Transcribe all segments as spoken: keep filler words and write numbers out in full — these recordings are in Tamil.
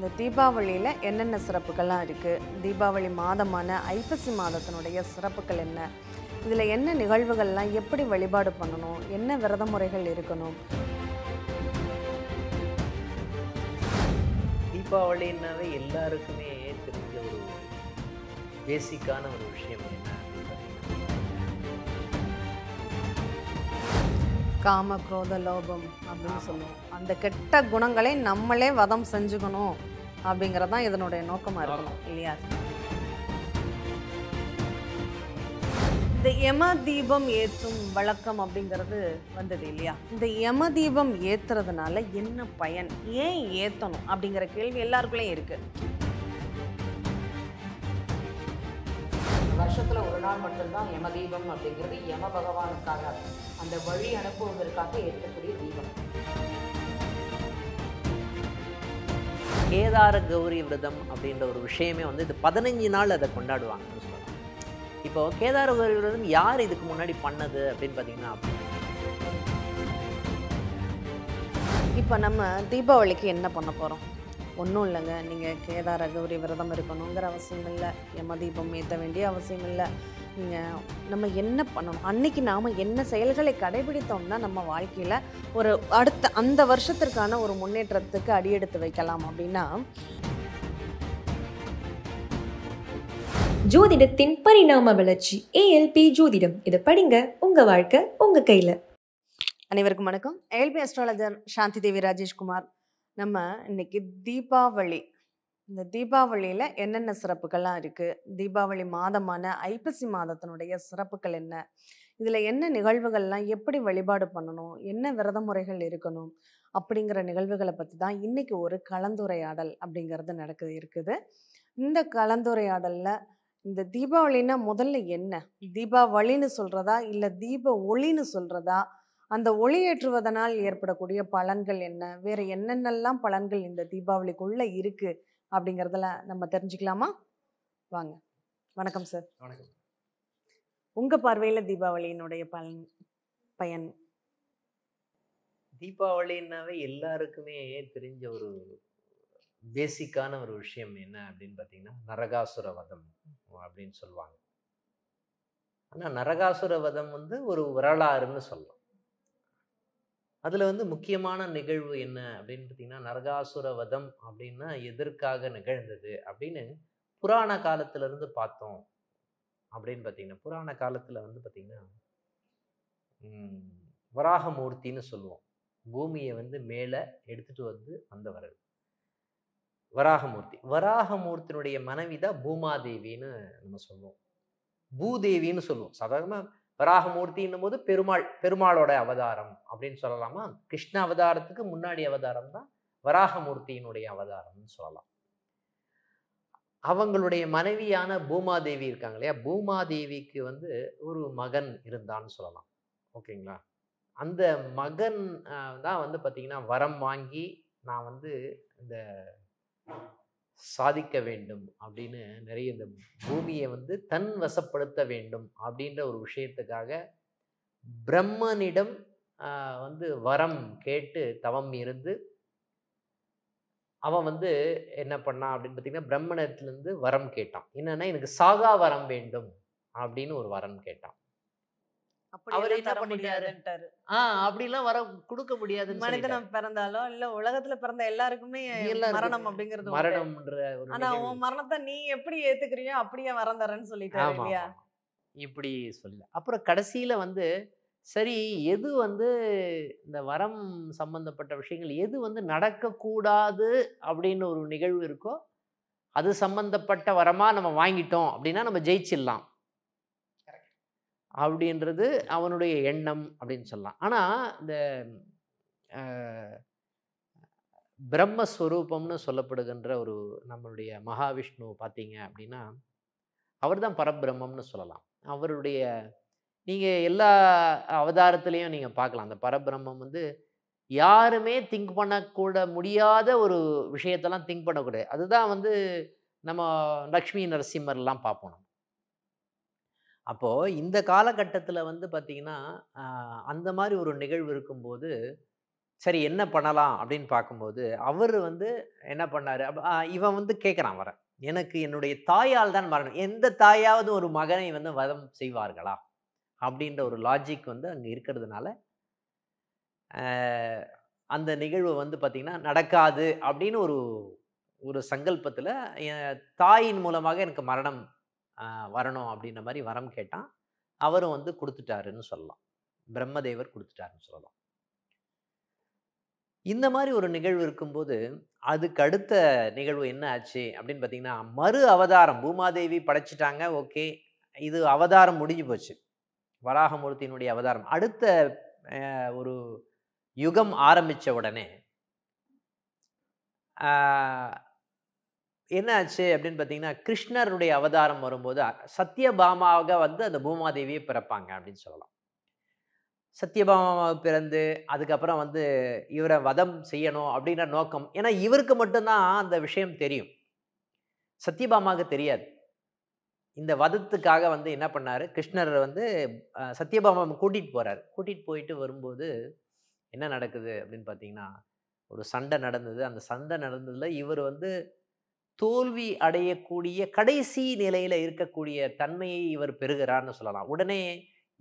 The Deepavali என்னென்ன சிறப்புகள்லாம் இருக்கு தீபாவளி மாதமான ஐப்பசி மாதத்தினுடைய சிறப்புகள் என்ன இதிலே என்ன நிகழ்வுகள்லாம் எப்படி வழிபாடு பண்ணனும் என்ன விரத முறைகள் இருக்கணும் தீபாவளினாவே எல்லாருக்குமே தெரிஞ்ச ஒரு பேசிக்கான ஒரு விஷயம் என்ன காம क्रोध லோபம் அப்படினு சொல்லுவோம் அந்த கெட்ட குணங்களை நம்மளே வதம் செஞ்சுக்கணும் அப்படிங்கறத தான் இதனுடைய நோக்கமா இருக்கும் இல்லையா இந்த யம தீபம் ஏற்றும் வழக்கம் அப்படிங்கிறது வந்தது இல்லையா இந்த யம தீபம் ஏத்துறதுனால என்ன பயன் ஏன் ஏத்தணும் அப்படிங்கற கேள்வி எல்லாருக்குள்ளேயும் இருக்கு வருஷத்துல ஒரு நாள் மட்டும் தான் யம தீபம் அப்படிங்கிறது யம பகவானுக்காக அந்த வழி அனுப்புவதற்காக ஏற்றக்கூடிய தீபம் கேதார கௌரி விரதம் அப்படின்ற ஒரு விஷயமே வந்து இது பதினைஞ்சு நாள் அதை கொண்டாடுவாங்கன்னு சொல்லுவாங்க இப்போ கேதார கௌரி விரதம் யார் இதுக்கு முன்னாடி பண்ணது அப்படின்னு பார்த்தீங்கன்னா இப்போ நம்ம தீபாவளிக்கு என்ன பண்ண போகிறோம் ஒண்ணும் இல்லங்க நீங்க கேதார கௌரி விரதம் இருக்கணும்ங்கற அவசியம் இல்ல யம தீபம் ஏத்த வேண்டிய அவசியம் இல்ல நீங்க நம்ம என்ன பண்ணணும் அன்னைக்கு நாம என்ன செயல்களை கடைபிடித்தோம்னா நம்ம வாழ்க்கையில ஒரு அடுத்த அந்த வருஷத்துக்கான ஒரு முன்னேற்றத்துக்கு அடி எடுத்து வைக்கலாம் அப்படினா ஜோதிடத்தின் பரிணாம வளர்ச்சி ஏஎல்பி ஜோதிடம் இத படிங்க உங்க வாழ்க்கை உங்க கையில அனைவருக்கும் வணக்கம் ஏஎல்பி அஸ்ட்ராலஜர் சாந்தி தேவி ராஜேஷ்குமார் நம்ம இன்னைக்கு தீபாவளி இந்த தீபாவளியில என்னென்ன சிறப்புகள்லாம் இருக்கு தீபாவளி மாதமான ஐப்பசி மாதத்தினுடைய சிறப்புகள் என்ன இதுல என்ன நிகழ்வுகள்லாம் எப்படி வழிபாடு பண்ணணும் என்ன விரத முறைகள் இருக்கணும் அப்படிங்கிற நிகழ்வுகளை பத்தி தான் இன்னைக்கு ஒரு கலந்துரையாடல் அப்படிங்கிறது நடக்குது இருக்குது இந்த கலந்துரையாடல்ல இந்த தீபாவளின்னா முதல்ல என்ன தீபாவளின்னு சொல்றதா இல்ல தீப ஒளின்னு சொல்றதா அந்த ஒளியேற்றுவதனால் ஏற்படக்கூடிய பலன்கள் என்ன வேறு என்னென்னலாம் பலன்கள் இந்த தீபாவளிக்குள்ளே இருக்குது அப்படிங்கிறதெல்லாம் நம்ம தெரிஞ்சுக்கலாமா வாங்க வணக்கம் சார் வணக்கம் உங்கள் பார்வையில் தீபாவளியினுடைய பலன் பயன் தீபாவளின்னாவே எல்லாருக்குமே தெரிஞ்ச ஒரு பேசிக்கான ஒரு விஷயம் என்ன அப்படின்னு பார்த்தீங்கன்னா நரகாசுர வதம் அப்படின்னு சொல்லுவாங்க ஆனால் நரகாசுர வதம் வந்து ஒரு வரலாறுன்னு சொல்லலாம் அதில் வந்து முக்கியமான நிகழ்வு என்ன அப்படின்னு பார்த்தீங்கன்னா நரகாசுர வதம் அப்படின்னா எதற்காக நிகழ்ந்தது அப்படின்னு புராண காலத்திலேருந்து பார்த்தோம் அப்படின்னு பார்த்தீங்கன்னா புராண காலத்தில் வந்து பார்த்திங்கன்னா வராகமூர்த்தின்னு சொல்லுவோம் பூமியை வந்து மேலே எடுத்துகிட்டு வந்து வந்தவர் வராகமூர்த்தி வராகமூர்த்தியினுடைய மனைவி தான் பூமாதேவின்னு நம்ம சொல்லுவோம் பூதேவின்னு சொல்லுவோம் சாதாரணமாக வராகமூர்த்தின்னும் போது பெருமாள் பெருமாளோட அவதாரம் அப்படின்னு சொல்லலாமா கிருஷ்ண அவதாரத்துக்கு முன்னாடி அவதாரம் தான் வராகமூர்த்தியினுடைய அவதாரம்னு சொல்லலாம் அவங்களுடைய மனைவியான பூமாதேவி இருக்காங்க இல்லையா பூமாதேவிக்கு வந்து ஒரு மகன் இருந்தான்னு சொல்லலாம் ஓகேங்களா அந்த மகன் தான் வந்து பார்த்தீங்கன்னா வரம் வாங்கி நான் வந்து இந்த சாதிக்க வேண்டும் அப்படின்னு நிறைய இந்த பூமியை வந்து தன் வசப்படுத்த வேண்டும் அப்படின்ற ஒரு விஷயத்துக்காக பிரம்மனிடம் வந்து வரம் கேட்டு தவம் இருந்து அவன் வந்து என்ன பண்ணான் அப்படின்னு பார்த்தீங்கன்னா பிரம்மனிடத்துலேருந்து வரம் கேட்டான் என்னன்னா எனக்கு சாகா வரம் வேண்டும் அப்படின்னு ஒரு வரம் கேட்டான் அவர் என்ன பண்ணிட்டாரு ஆஹ் அப்படிலாம் வர கொடுக்க முடியாது மனிதன பிறந்தாலும் இல்ல உலகத்துல பிறந்த எல்லாருக்குமே மரணம் அப்படிங்கிறது மரணம்ன்ற ஒரு ஆனா உன் மரணத்தை நீ எப்படி ஏத்துக்கிறியோ அப்படியே வரந்தறன்னு சொல்லிட்டாரு இல்லையா இப்படி சொல்ல அப்புறம் கடைசியில வந்து சரி எது வந்து இந்த வரம் சம்பந்தப்பட்ட விஷயங்கள் எது வந்து நடக்கக்கூடாது அப்படின்னு ஒரு நிகழ்வு இருக்கோ அது சம்பந்தப்பட்ட வரமா நம்ம வாங்கிட்டோம் அப்படின்னா நம்ம ஜெயிச்சிடலாம் அப்படின்றது அவனுடைய எண்ணம் அப்படின்னு சொல்லலாம் ஆனால் இந்த பிரம்மஸ்வரூபம்னு சொல்லப்படுகின்ற ஒரு நம்மளுடைய மகாவிஷ்ணு பார்த்தீங்க அப்படின்னா அவர் தான் பரபிரம்மம்னு சொல்லலாம் அவருடைய நீங்கள் எல்லா அவதாரத்துலேயும் நீங்கள் பார்க்கலாம் அந்த பரபிரம்மம் வந்து யாருமே திங்க் பண்ணக்கூட முடியாத ஒரு விஷயத்தெல்லாம் திங்க் பண்ணக்கூடாது அதுதான் வந்து நம்ம லக்ஷ்மி நரசிம்மர்லாம் பார்ப்போம் அப்போது இந்த காலகட்டத்தில் வந்து பார்த்திங்கன்னா அந்த மாதிரி ஒரு நிகழ்வு இருக்கும்போது சரி என்ன பண்ணலாம் அப்படின்னு பார்க்கும்போது அவர் வந்து என்ன பண்ணாரு, இவன் வந்து கேட்குறான் வர, எனக்கு என்னுடைய தாயால் தான் மரணம், எந்த தாயாவது ஒரு மகனை வந்து வதம் செய்வார்களா அப்படின்ற ஒரு லாஜிக் வந்து அங்கே இருக்கிறதுனால அந்த நிகழ்வு வந்து பார்த்திங்கன்னா நடக்காது அப்படின்னு ஒரு ஒரு சங்கல்பத்தில் தாயின் மூலமாக எனக்கு மரணம் வரணும் அப்படின்ற மாதிரி வரம் கேட்டான். அவரும் வந்து கொடுத்துட்டாருன்னு சொல்லலாம், பிரம்மதேவர் கொடுத்துட்டாருன்னு சொல்லலாம். இந்த மாதிரி ஒரு நிகழ்வு இருக்கும்போது அதுக்கு அடுத்த நிகழ்வு என்ன ஆச்சு அப்படின்னு பார்த்தீங்கன்னா, மறு அவதாரம். பூமாதேவி படைச்சிட்டாங்க, ஓகே, இது அவதாரம் முடிஞ்சு போச்சு, வராகமூர்த்தியினுடைய அவதாரம். அடுத்த ஒரு யுகம் ஆரம்பித்த உடனே என்ன ஆச்சு அப்படின்னு பார்த்தீங்கன்னா, கிருஷ்ணருடைய அவதாரம் வரும்போது சத்யபாமாவாக வந்து அந்த பூமாதேவியை பிறப்பாங்க அப்படின்னு சொல்லலாம். சத்யபாமாவை பிறந்து அதுக்கப்புறம் வந்து இவரை வதம் செய்யணும் அப்படின்ற நோக்கம், ஏன்னா இவருக்கு மட்டும்தான் அந்த விஷயம் தெரியும், சத்யபாமாவுக்கு தெரியாது. இந்த வதத்துக்காக வந்து என்ன பண்ணார், கிருஷ்ணர் வந்து சத்யபாமாவை கூட்டிகிட்டு போகிறார். கூட்டிகிட்டு போயிட்டு வரும்போது என்ன நடக்குது அப்படின்னு பார்த்தீங்கன்னா, ஒரு சண்டை நடந்தது. அந்த சண்டை நடந்ததில் இவர் வந்து தோல்வி அடையக்கூடிய கடைசி நிலையில் இருக்கக்கூடிய தன்மையை இவர் பெறுகிறார்னு சொல்லலாம். உடனே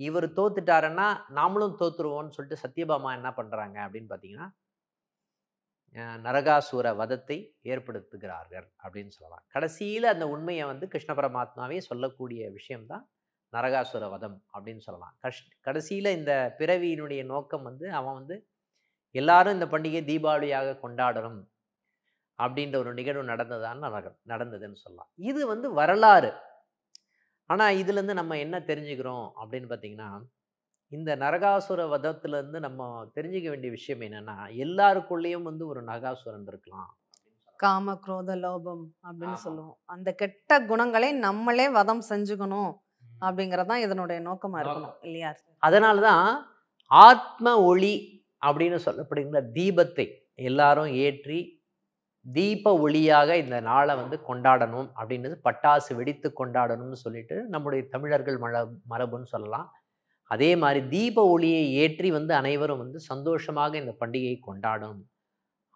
இவர் தோத்துட்டாருன்னா நாமளும் தோத்துருவோம்னு சொல்லிட்டு சத்யபாமா என்ன பண்ணுறாங்க அப்படின்னு பார்த்தீங்கன்னா, நரகாசூர வதத்தை ஏற்படுத்துகிறார்கள் அப்படின்னு சொல்லலாம். கடைசியில் அந்த உண்மையை வந்து கிருஷ்ண பரமாத்மாவே சொல்லக்கூடிய விஷயம்தான் நரகாசுர வதம் அப்படின்னு சொல்லலாம். கஷ் கடைசியில் இந்த பிறவியினுடைய நோக்கம் வந்து அவன் வந்து எல்லாரும் இந்த பண்டிகை தீபாவளியாக கொண்டாடணும் அப்படின்ற ஒரு நிகழ்வு நடந்ததான்னு நடந்ததுன்னு சொல்லலாம். இது வந்து வரலாறு. ஆனால் இதுலேருந்து நம்ம என்ன தெரிஞ்சுக்கிறோம் அப்படின்னு பார்த்திங்கன்னா, இந்த நரகாசுர வதத்துலேருந்து நம்ம தெரிஞ்சிக்க வேண்டிய விஷயம் என்னென்னா, எல்லாருக்குள்ளேயும் வந்து ஒரு நரகாசுரன் இருக்கலாம். காம குரோத லோபம் அப்படின்னு சொல்லுவோம். அந்த கெட்ட குணங்களை நம்மளே வதம் செஞ்சுக்கணும் அப்படிங்கிறதான் இதனுடைய நோக்கமாக இருக்கணும் இல்லையா. அதனால தான் ஆத்ம ஒளி அப்படின்னு சொல்லப்படுகிற தீபத்தை எல்லாரும் ஏற்றி தீப ஒளியாக இந்த நாளை வந்து கொண்டாடணும் அப்படின்றது, பட்டாசு வெடித்து கொண்டாடணும்னு சொல்லிட்டு நம்முடைய தமிழர்கள் மரபு மரபுன்னு சொல்லலாம். அதே மாதிரி தீப ஒளியை ஏற்றி வந்து அனைவரும் வந்து சந்தோஷமாக இந்த பண்டிகையை கொண்டாடும்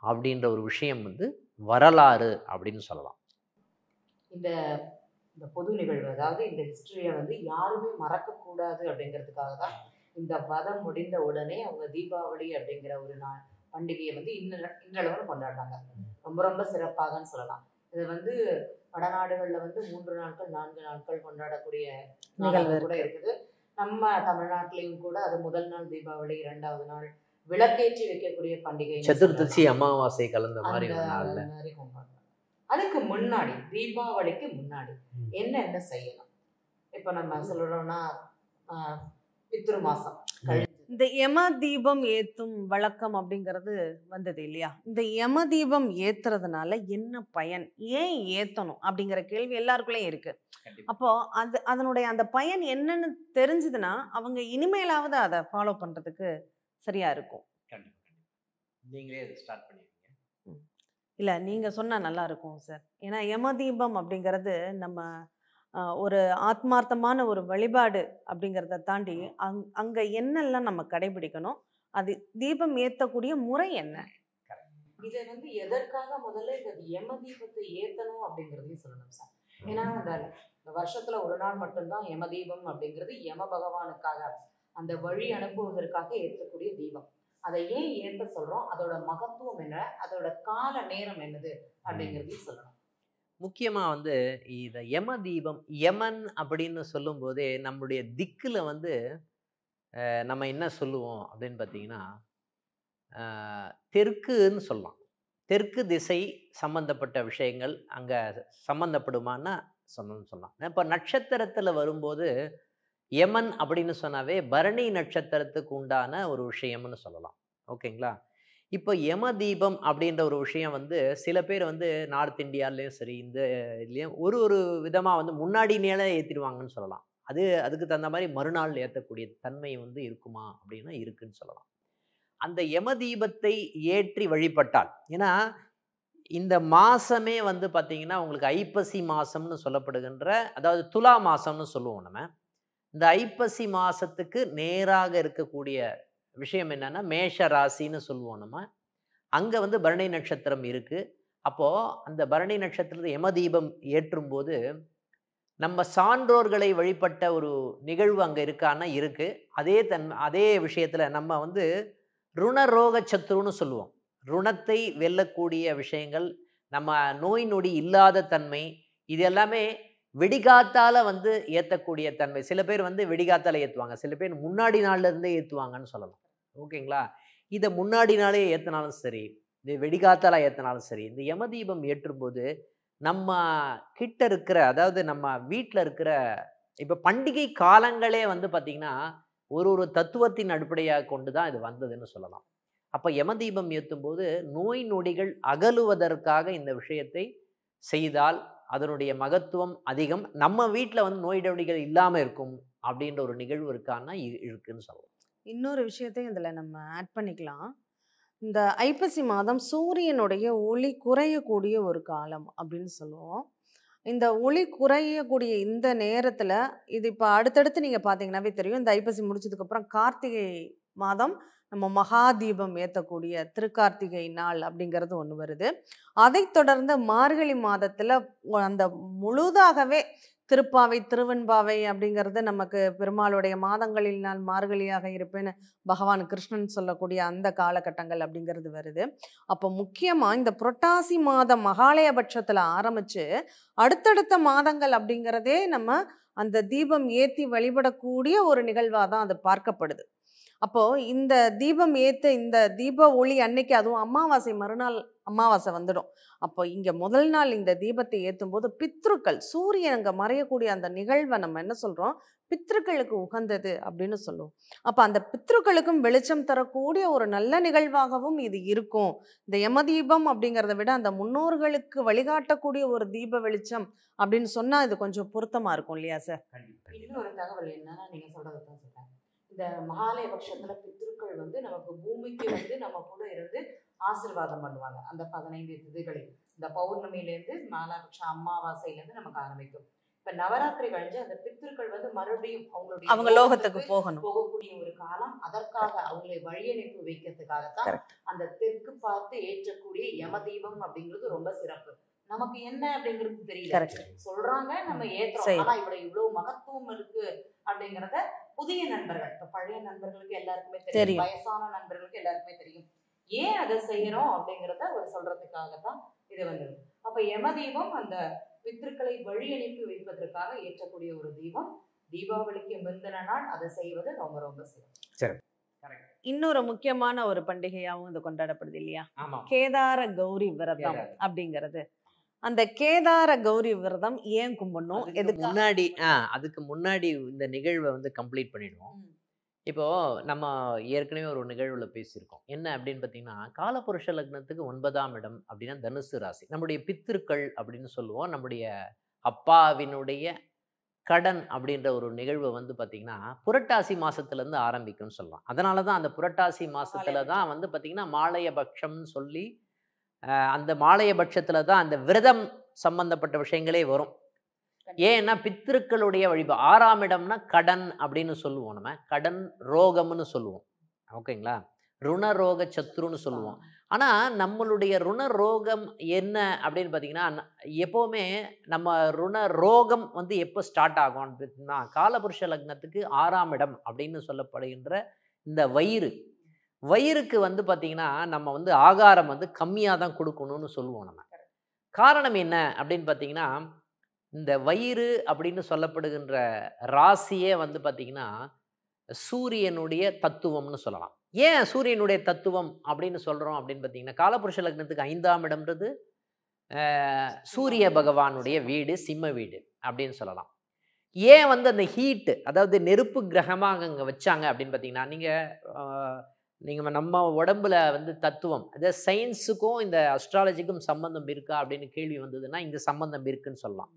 அப்படின்ற ஒரு விஷயம் வந்து வரலாறு அப்படின்னு சொல்லலாம். இந்த இந்த பொது நிகழ்வு, அதாவது இந்த ஹிஸ்டரியை வந்து யாருமே மறக்கக்கூடாது அப்படிங்கிறதுக்காக தான் இந்த வதம் முடிந்த உடனே அவங்க தீபாவளி அப்படிங்கிற ஒரு நாள் பண்டிகையை வந்து இன்ன இன்னளவில் கொண்டாடுறாங்க. ரொம்ப ரொம்ப சிறப்பாகன்னு சொல்லலாம். இது வந்து வடநாடுகளில் வந்து மூன்று நாட்கள் நான்கு நாட்கள் கொண்டாடக்கூடிய நிகழ்வு கூட இருக்குது. நம்ம தமிழ்நாட்டிலையும் கூட அது முதல் நாள் தீபாவளி, இரண்டாவது நாள் விளக்கேற்றி வைக்கக்கூடிய பண்டிகை சதுர்தசி அமாவாசை கலந்த மாதிரி கொண்டாடுறாங்க. அதுக்கு முன்னாடி தீபாவளிக்கு முன்னாடி என்ன என்ன செய்யணும்? இப்போ நம்ம சொல்லணும்னா பித்ரு மாசம் இந்த யம தீபம் ஏத்தும் வழக்கம் அப்படிங்கிறது வந்தது இல்லையா. இந்த யம தீபம் ஏத்துறதுனால என்ன பயன், ஏன் ஏத்தணும் அப்படிங்கிற கேள்வி எல்லாருக்குள்ளேயும் இருக்கு. அப்போ அது அதனுடைய அந்த பயன் என்னன்னு தெரிஞ்சதுன்னா அவங்க இனிமேலாவது அதை ஃபாலோ பண்றதுக்கு சரியா இருக்கும். இல்ல நீங்க சொன்னா நல்லா இருக்கும் சார். ஏன்னா யம தீபம் அப்படிங்கிறது நம்ம ஒரு ஆத்மார்த்தமான ஒரு வழிபாடு அப்படிங்கிறத தாண்டி அங் அங்கே என்னெல்லாம் நம்ம கடைபிடிக்கணும், அது தீபம் ஏற்றக்கூடிய முறை என்ன, இதை வந்து எதற்காக முதல்ல இந்த யம தீபத்தை ஏற்றணும் அப்படிங்கிறதையும் சொல்லணும் சார். ஏன்னா அந்த வருஷத்துல ஒரு நாள் மட்டும்தான் யம தீபம் அப்படிங்கிறது யம பகவானுக்காக அந்த வழி அனுப்புவதற்காக ஏற்றக்கூடிய தீபம். அதை ஏன் ஏற்ற சொல்றோம், அதோட மகத்துவம் என்ன, அதோட கால நேரம் என்னது அப்படிங்கிறதையும் சொல்லணும். முக்கியமாக வந்து இதை யம தீபம் யமன் அப்படின்னு சொல்லும்போதே நம்முடைய திக்கில் வந்து நம்ம என்ன சொல்லுவோம் அப்படின்னு பார்த்தீங்கன்னா, தெற்குன்னு சொல்லலாம். தெற்கு திசை சம்பந்தப்பட்ட விஷயங்கள் அங்கே சம்பந்தப்படுமான்னு சொன்னோம்னு சொல்லலாம். இப்போ நட்சத்திரத்தில் வரும்போது யமன் அப்படின்னு சொன்னாவே பரணி நட்சத்திரத்துக்கு உண்டான ஒரு விஷயம்னு சொல்லலாம். ஓகேங்களா. இப்போ யம தீபம் அப்படின்ற ஒரு விஷயம் வந்து சில பேர் வந்து நார்த் இந்தியாவிலையும் சரி இந்த இதுலேயும் ஒரு ஒரு விதமாக வந்து முன்னாடி நேரம் ஏற்றிடுவாங்கன்னு சொல்லலாம். அது அதுக்கு தகுந்த மாதிரி மறுநாள் ஏற்றக்கூடிய தன்மை வந்து இருக்குமா அப்படின்னா இருக்குன்னு சொல்லலாம். அந்த யம தீபத்தை ஏற்றி வழிபட்டால், ஏன்னா இந்த மாதமே வந்து பார்த்திங்கன்னா உங்களுக்கு ஐப்பசி மாதம்னு சொல்லப்படுகின்ற, அதாவது துலா மாதம்னு சொல்லுவோம் நம்ம, இந்த ஐப்பசி மாதத்துக்கு நேராக இருக்கக்கூடிய விஷயம் என்னன்னா, மேஷ ராசின்னு சொல்லுவோம் நம்ம. அங்கே வந்து பரணி நட்சத்திரம் இருக்குது. அப்போது அந்த பரணி நட்சத்திரத்தில் யமதீபம் ஏற்றும்போது நம்ம சான்றோர்களை வழிபட்ட ஒரு நிகழ்வு அங்கே இருக்கான்னா இருக்குது. அதே தன் அதே விஷயத்தில் நம்ம வந்து ருணரோக சத்துருன்னு சொல்லுவோம். ருணத்தை வெல்லக்கூடிய விஷயங்கள், நம்ம நோய் நொடி இல்லாத தன்மை, இது எல்லாமே வெடிகாத்தால் வந்து ஏற்றக்கூடிய தன்மை. சில பேர் வந்து வெடிகாத்தால் ஏற்றுவாங்க, சில பேர் முன்னாடி நாள்லேருந்தே ஏற்றுவாங்கன்னு சொல்லலாம். ஓகேங்களா? இதை முன்னாடி நாளே ஏற்றினாலும் சரி, இது வெடிகாத்தால் ஏற்றினாலும் சரி, இந்த யமதீபம் ஏற்றும்போது நம்ம கிட்ட இருக்கிற, அதாவது நம்ம வீட்டில் இருக்கிற, இப்போ பண்டிகை காலங்களே வந்து பார்த்திங்கன்னா ஒரு ஒரு தத்துவத்தின் அடிப்படையாக கொண்டு தான் இது வந்ததுன்னு சொல்லலாம். அப்போ யமதீபம் ஏற்றும்போது நோய் நொடிகள் அகலுவதற்காக இந்த விஷயத்தை செய்தால் அதனுடைய மகத்துவம் அதிகம். நம்ம வீட்டில் வந்து நோய் நொடிகள் இல்லாமல் இருக்கும் அப்படின்ற ஒரு நிகழ்வு இருக்கான்னா இருக்குன்னு சொல்லலாம். இன்னொரு விஷயத்தையும் இதில் நம்ம ஆட் பண்ணிக்கலாம். இந்த ஐப்பசி மாதம் சூரியனுடைய ஒளி குறையக்கூடிய ஒரு காலம் அப்படின்னு சொல்லுவோம். இந்த ஒளி குறையக்கூடிய இந்த நேரத்தில், இது இப்போ அடுத்தடுத்து நீங்கள் பார்த்தீங்கன்னாவே தெரியும், இந்த ஐப்பசி முடிச்சதுக்கப்புறம் கார்த்திகை மாதம் நம்ம மகாதீபம் ஏற்றக்கூடிய திருக்கார்த்திகை நாள் அப்படிங்கிறது ஒன்று வருது. அதை தொடர்ந்து மார்கழி மாதத்தில் அந்த முழுதாகவே திருப்பாவை திருவெண்பாவை அப்படிங்கிறது நமக்கு பெருமாளுடைய மாதங்களில் நான் மார்கழியாக இருப்பேன்னு பகவான் கிருஷ்ணன் சொல்லக்கூடிய அந்த காலகட்டங்கள் அப்படிங்கிறது வருது. அப்போ முக்கியமாக இந்த புரட்டாசி மாதம் மகாலயபட்சத்தில் ஆரம்பித்து அடுத்தடுத்த மாதங்கள் அப்படிங்கிறதே நம்ம அந்த தீபம் ஏற்றி வழிபடக்கூடிய ஒரு நிகழ்வாக தான் அது பார்க்கப்படுது. அப்போது இந்த தீபம் ஏற்ற இந்த தீப ஒளி அன்னைக்கு, அதுவும் அமாவாசை மறுநாள் அமாவாசை வந்துடும். அப்போ இங்கே முதல் நாள் இந்த தீபத்தை ஏற்றும் போது பித்ருக்கள், சூரியன் அங்கே மறையக்கூடிய அந்த நிகழ்வை நம்ம என்ன சொல்கிறோம், பித்ருக்களுக்கு உகந்தது அப்படின்னு சொல்லுவோம். அப்போ அந்த பித்ருக்களுக்கும் வெளிச்சம் தரக்கூடிய ஒரு நல்ல நிகழ்வாகவும் இது இருக்கும். இந்த யமதீபம் அப்படிங்கிறத விட அந்த முன்னோர்களுக்கு வழிகாட்டக்கூடிய ஒரு தீப வெளிச்சம் அப்படின்னு சொன்னால் இது கொஞ்சம் பொருத்தமாக இருக்கும் இல்லையா சார்? இன்னும் ஒரு தகவல் என்னன்னா, நீங்கள் சொல்கிறதுதான் சொல்கிறேன், இந்த மகாலய பட்சத்துல பித்ருக்கள் வந்து நமக்கு பூமிக்கு வந்து நம்ம கூட இருந்து ஆசீர்வாதம் பண்ணுவாங்க. அந்த பதினைந்து திதிகளில் இந்த பௌர்ணமியிலேருந்து மாலாபட்ச அமாவாசையிலேருந்து நமக்கு ஆரம்பிக்கும். இப்ப நவராத்திரி கழிஞ்சு அந்த பித்ருக்கள் வந்து மறுபடியும் அவங்களுடைய அவங்க லோகத்துக்கு போகணும் போகக்கூடிய ஒரு காலம். அதற்காக அவங்களை வழியனுப்பி வைக்கிறதுக்காகத்தான் அந்த தெற்கு பார்த்து ஏற்றக்கூடிய யமதீபம் அப்படிங்கிறது ரொம்ப சிறப்பு. நமக்கு என்ன அப்படிங்கிறது தெரியல, சொல்றாங்க நம்ம ஏற்றோம், ஆனா இவ்வளவு இவ்வளவு மகத்துவம் இருக்கு அப்படிங்கிறத புதிய நண்பர்கள், இப்ப பழைய நண்பர்களுக்கு எல்லாருக்குமே தெரியும், வயசான நண்பர்களுக்கு எல்லாருக்குமே தெரியும். ஏன் அதை செய்யறோம் அப்படிங்கிறத அவர் சொல்றதுக்காகத்தான் இது வந்தது. அப்ப யம தீபம் அந்த பித்ருக்களை வழி அனுப்பி வைப்பதற்காக ஏற்றக்கூடிய ஒரு தீபம். தீபாவளிக்கு முந்தின நாள் அதை செய்வது ரொம்ப ரொம்ப சிறப்பு. இன்னொரு முக்கியமான ஒரு பண்டிகையாகவும் இது கொண்டாடப்படுது இல்லையா, கேதார கௌரி விரதம் அப்படிங்கிறது. அந்த கேதார கௌரி விரதம் ஏன் கும்பிடணும்? எதுக்கு முன்னாடி ஆ அதுக்கு முன்னாடி இந்த நிகழ்வை வந்து கம்ப்ளீட் பண்ணிடுவோம். இப்போது நம்ம ஏற்கனவே ஒரு நிகழ்வில் பேசியிருக்கோம். என்ன அப்படின்னு பார்த்தீங்கன்னா, காலபுருஷ லக்னத்துக்கு ஒன்பதாம் இடம் அப்படின்னா தனுசு ராசி. நம்முடைய பித்திருக்கள் அப்படின்னு சொல்லுவோம். நம்முடைய அப்பாவினுடைய கடன் அப்படின்ற ஒரு நிகழ்வு வந்து பார்த்திங்கன்னா புரட்டாசி மாதத்துலேருந்து ஆரம்பிக்கும்னு சொல்லலாம். அதனால தான் அந்த புரட்டாசி மாதத்தில் தான் வந்து பார்த்திங்கன்னா மாலையபட்சம்னு சொல்லி அந்த மாலையபட்சத்தில் தான் அந்த விரதம் சம்பந்தப்பட்ட விஷயங்களே வரும். ஏன்னா பித்திருக்களுடைய வழிபா ஆறாம் இடம்னா கடன் அப்படின்னு சொல்லுவோம். நம்ம கடன் ரோகம்னு சொல்லுவோம். ஓகேங்களா? ருணரோக சத்ருன்னு சொல்லுவோம். ஆனால் நம்மளுடைய ருணரோகம் என்ன அப்படின்னு பார்த்தீங்கன்னா, எப்போவுமே நம்ம ருணரோகம் வந்து எப்போ ஸ்டார்ட் ஆகும் அப்படின்னா, காலபுருஷ லக்னத்துக்கு ஆறாம் இடம் அப்படின்னு சொல்லப்படுகின்ற இந்த வயிறு வயிறுக்கு வந்து பார்த்திங்கன்னா நம்ம வந்து ஆகாரம் வந்து கம்மியாக தான் கொடுக்கணும்னு சொல்லுவோம். நம்ம காரணம் என்ன அப்படின்னு பார்த்திங்கன்னா, இந்த வயிறு அப்படின்னு சொல்லப்படுகின்ற ராசியே வந்து பார்த்திங்கன்னா சூரியனுடைய தத்துவம்னு சொல்லலாம். ஏன் சூரியனுடைய தத்துவம் அப்படின்னு சொல்கிறோம் அப்படின்னு பார்த்திங்கன்னா, காலபுருஷ லக்னத்துக்கு ஐந்தாம் இடம்ன்றது சூரிய பகவானுடைய வீடு, சிம்ம வீடு அப்படின்னு சொல்லலாம். ஏன் வந்து அந்த ஹீட்டு, அதாவது நெருப்பு கிரகமாக அங்கே வச்சாங்க அப்படின்னு பார்த்திங்கன்னா, நீங்கள் நீங்கள் நம்ம உடம்புல வந்து தத்துவம், அதாவது சயின்ஸுக்கும் இந்த அஸ்ட்ராலஜிக்கும் சம்பந்தம் இருக்கா அப்படின்னு கேள்வி வந்ததுன்னா இங்கே சம்பந்தம் இருக்குதுன்னு சொல்லலாம்.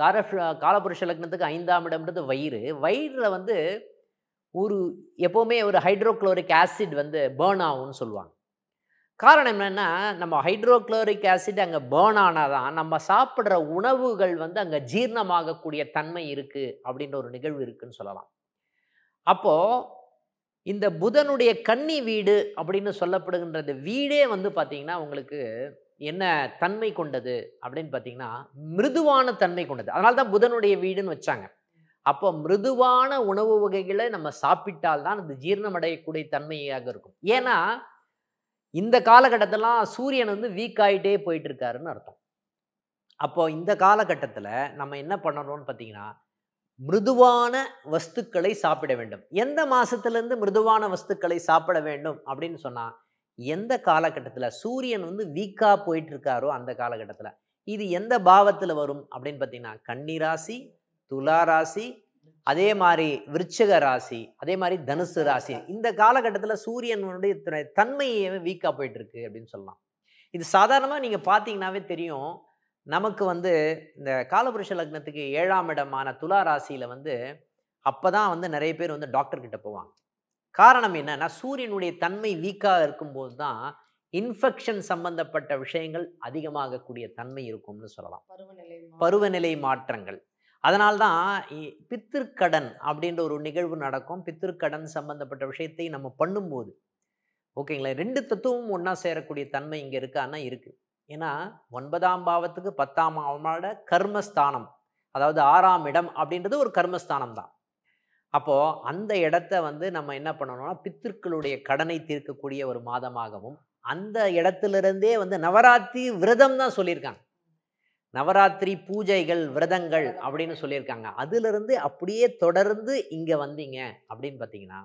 கால காலபுருஷ லக்னத்துக்கு ஐந்தாம் இடம்ன்றது வயிறு. வயிறில் வந்து ஒரு எப்போவுமே ஒரு ஹைட்ரோக்ளோரிக் ஆசிட் வந்து பேர்ன் ஆகும்னு சொல்லுவாங்க. காரணம் என்னென்னா, நம்ம ஹைட்ரோக்ளோரிக் ஆசிட் அங்கே பேர்ன் ஆனால் தான் நம்ம சாப்பிட்ற உணவுகள் வந்து அங்கே ஜீரணமாகக்கூடிய தன்மை இருக்குது அப்படின்ற ஒரு நிகழ்வு இருக்குதுன்னு சொல்லலாம். அப்போது இந்த புதனுடைய கன்னி வீடு அப்படின்னு சொல்லப்படுகின்ற இந்த வீடே வந்து பார்த்தீங்கன்னா உங்களுக்கு என்ன தன்மை கொண்டது அப்படின்னு பார்த்தீங்கன்னா மிருதுவான தன்மை கொண்டது. அதனால தான் புதனுடைய வீடுன்னு வச்சாங்க. அப்போ மிருதுவான உணவு வகைகளை நம்ம சாப்பிட்டால்தான் அது ஜீரணமடையக்கூடிய தன்மையாக இருக்கும். ஏன்னா இந்த காலகட்டத்திலாம் சூரியன் வந்து வீக் ஆகிட்டே போயிட்டு இருக்காருன்னு அர்த்தம். அப்போது இந்த காலகட்டத்தில் நம்ம என்ன பண்ணணும்னு பார்த்தீங்கன்னா மிருதுவான வஸ்துக்களை சாப்பிட வேண்டும். எந்த மாதத்துலேருந்து மிருதுவான வஸ்துக்களை சாப்பிட வேண்டும் அப்படின்னு சொன்னால் எந்த காலகட்டத்தில் சூரியன் வந்து வீக்காக போயிட்டுருக்காரோ அந்த காலகட்டத்தில். இது எந்த பாவத்தில் வரும் அப்படின்னு பார்த்தீங்கன்னா கன்னிராசி, துலா ராசி, அதே மாதிரி விருச்சிக ராசி, அதே மாதிரி தனுசு ராசி. இந்த காலகட்டத்தில் சூரியனுடைய தன்மையே வீக்காக போயிட்டுருக்கு அப்படின்னு சொல்லலாம். இது சாதாரணமாக நீங்கள் பார்த்தீங்கன்னாவே தெரியும். நமக்கு வந்து இந்த காலபுருஷ லக்னத்துக்கு ஏழாம் இடமான துலா ராசியில் வந்து அப்போ தான் வந்து நிறைய பேர் வந்து டாக்டர்கிட்ட போவாங்க. காரணம் என்னன்னா சூரியனுடைய தன்மை வீக்காக இருக்கும்போது தான் இன்ஃபெக்ஷன் சம்பந்தப்பட்ட விஷயங்கள் அதிகமாகக்கூடிய தன்மை இருக்கும்னு சொல்லலாம். பருவநிலை பருவநிலை மாற்றங்கள். அதனால்தான் பித்திருக்கடன் அப்படின்ற ஒரு நிகழ்வு நடக்கும். பித்திருக்கடன் சம்பந்தப்பட்ட விஷயத்தை நம்ம பண்ணும்போது ஓகேங்களா, ரெண்டு தத்துவமும் ஒன்றா சேரக்கூடிய தன்மை இங்கே இருக்கான்னா இருக்குது. ஏன்னா ஒன்பதாம் பாவத்துக்கு பத்தாம் பாவமான கர்மஸ்தானம், அதாவது ஆறாம் இடம் அப்படின்றது ஒரு கர்மஸ்தானம் தான். அப்போது அந்த இடத்த வந்து நம்ம என்ன பண்ணணும்னா பித்திருக்களுடைய கடனை தீர்க்கக்கூடிய ஒரு மாதமாகவும், அந்த இடத்துலருந்தே வந்து நவராத்திரி விரதம் தான் சொல்லியிருக்காங்க. நவராத்திரி பூஜைகள் விரதங்கள் அப்படின்னு சொல்லியிருக்காங்க. அதுலேருந்து அப்படியே தொடர்ந்து இங்கே வந்தீங்க அப்படின்னு பார்த்தீங்கன்னா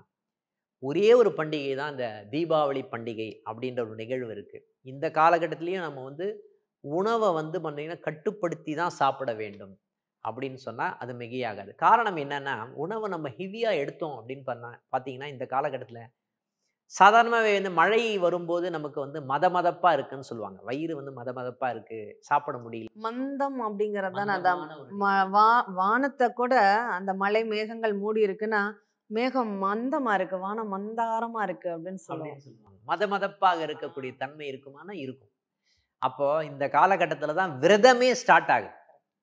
ஒரே ஒரு பண்டிகை தான் இந்த தீபாவளி பண்டிகை அப்படின்ற ஒரு நிகழ்வு இருக்குது. இந்த காலகட்டத்திலையும் நம்ம வந்து உணவை வந்து பார்த்திங்கன்னா கட்டுப்படுத்தி தான் சாப்பிட வேண்டும் அப்படின்னு சொன்னால் அது மிகையாகாது. காரணம் என்னென்னா உணவை நம்ம ஹெவியாக எடுத்தோம் அப்படின்னு பண்ண பார்த்திங்கன்னா இந்த காலகட்டத்தில் சாதாரணமாகவே வந்து மழை வரும்போது நமக்கு வந்து மத மதப்பாக இருக்குதுன்னு சொல்லுவாங்க. வயிறு வந்து மத மதப்பாக இருக்குது, சாப்பிட முடியல, மந்தம் அப்படிங்கிறதான். அதான் வா வானத்தை கூட அந்த மழை மேகங்கள் மூடி இருக்குன்னா மேகம் மந்தமாக இருக்குது, வானம் மந்தாரமாக இருக்குது அப்படின்னு சொல்லுவாங்க. மத மதப்பாக இருக்கக்கூடிய தன்மை இருக்குமானா இருக்கும். அப்போது இந்த காலகட்டத்தில் தான் விரதமே ஸ்டார்ட் ஆகுது.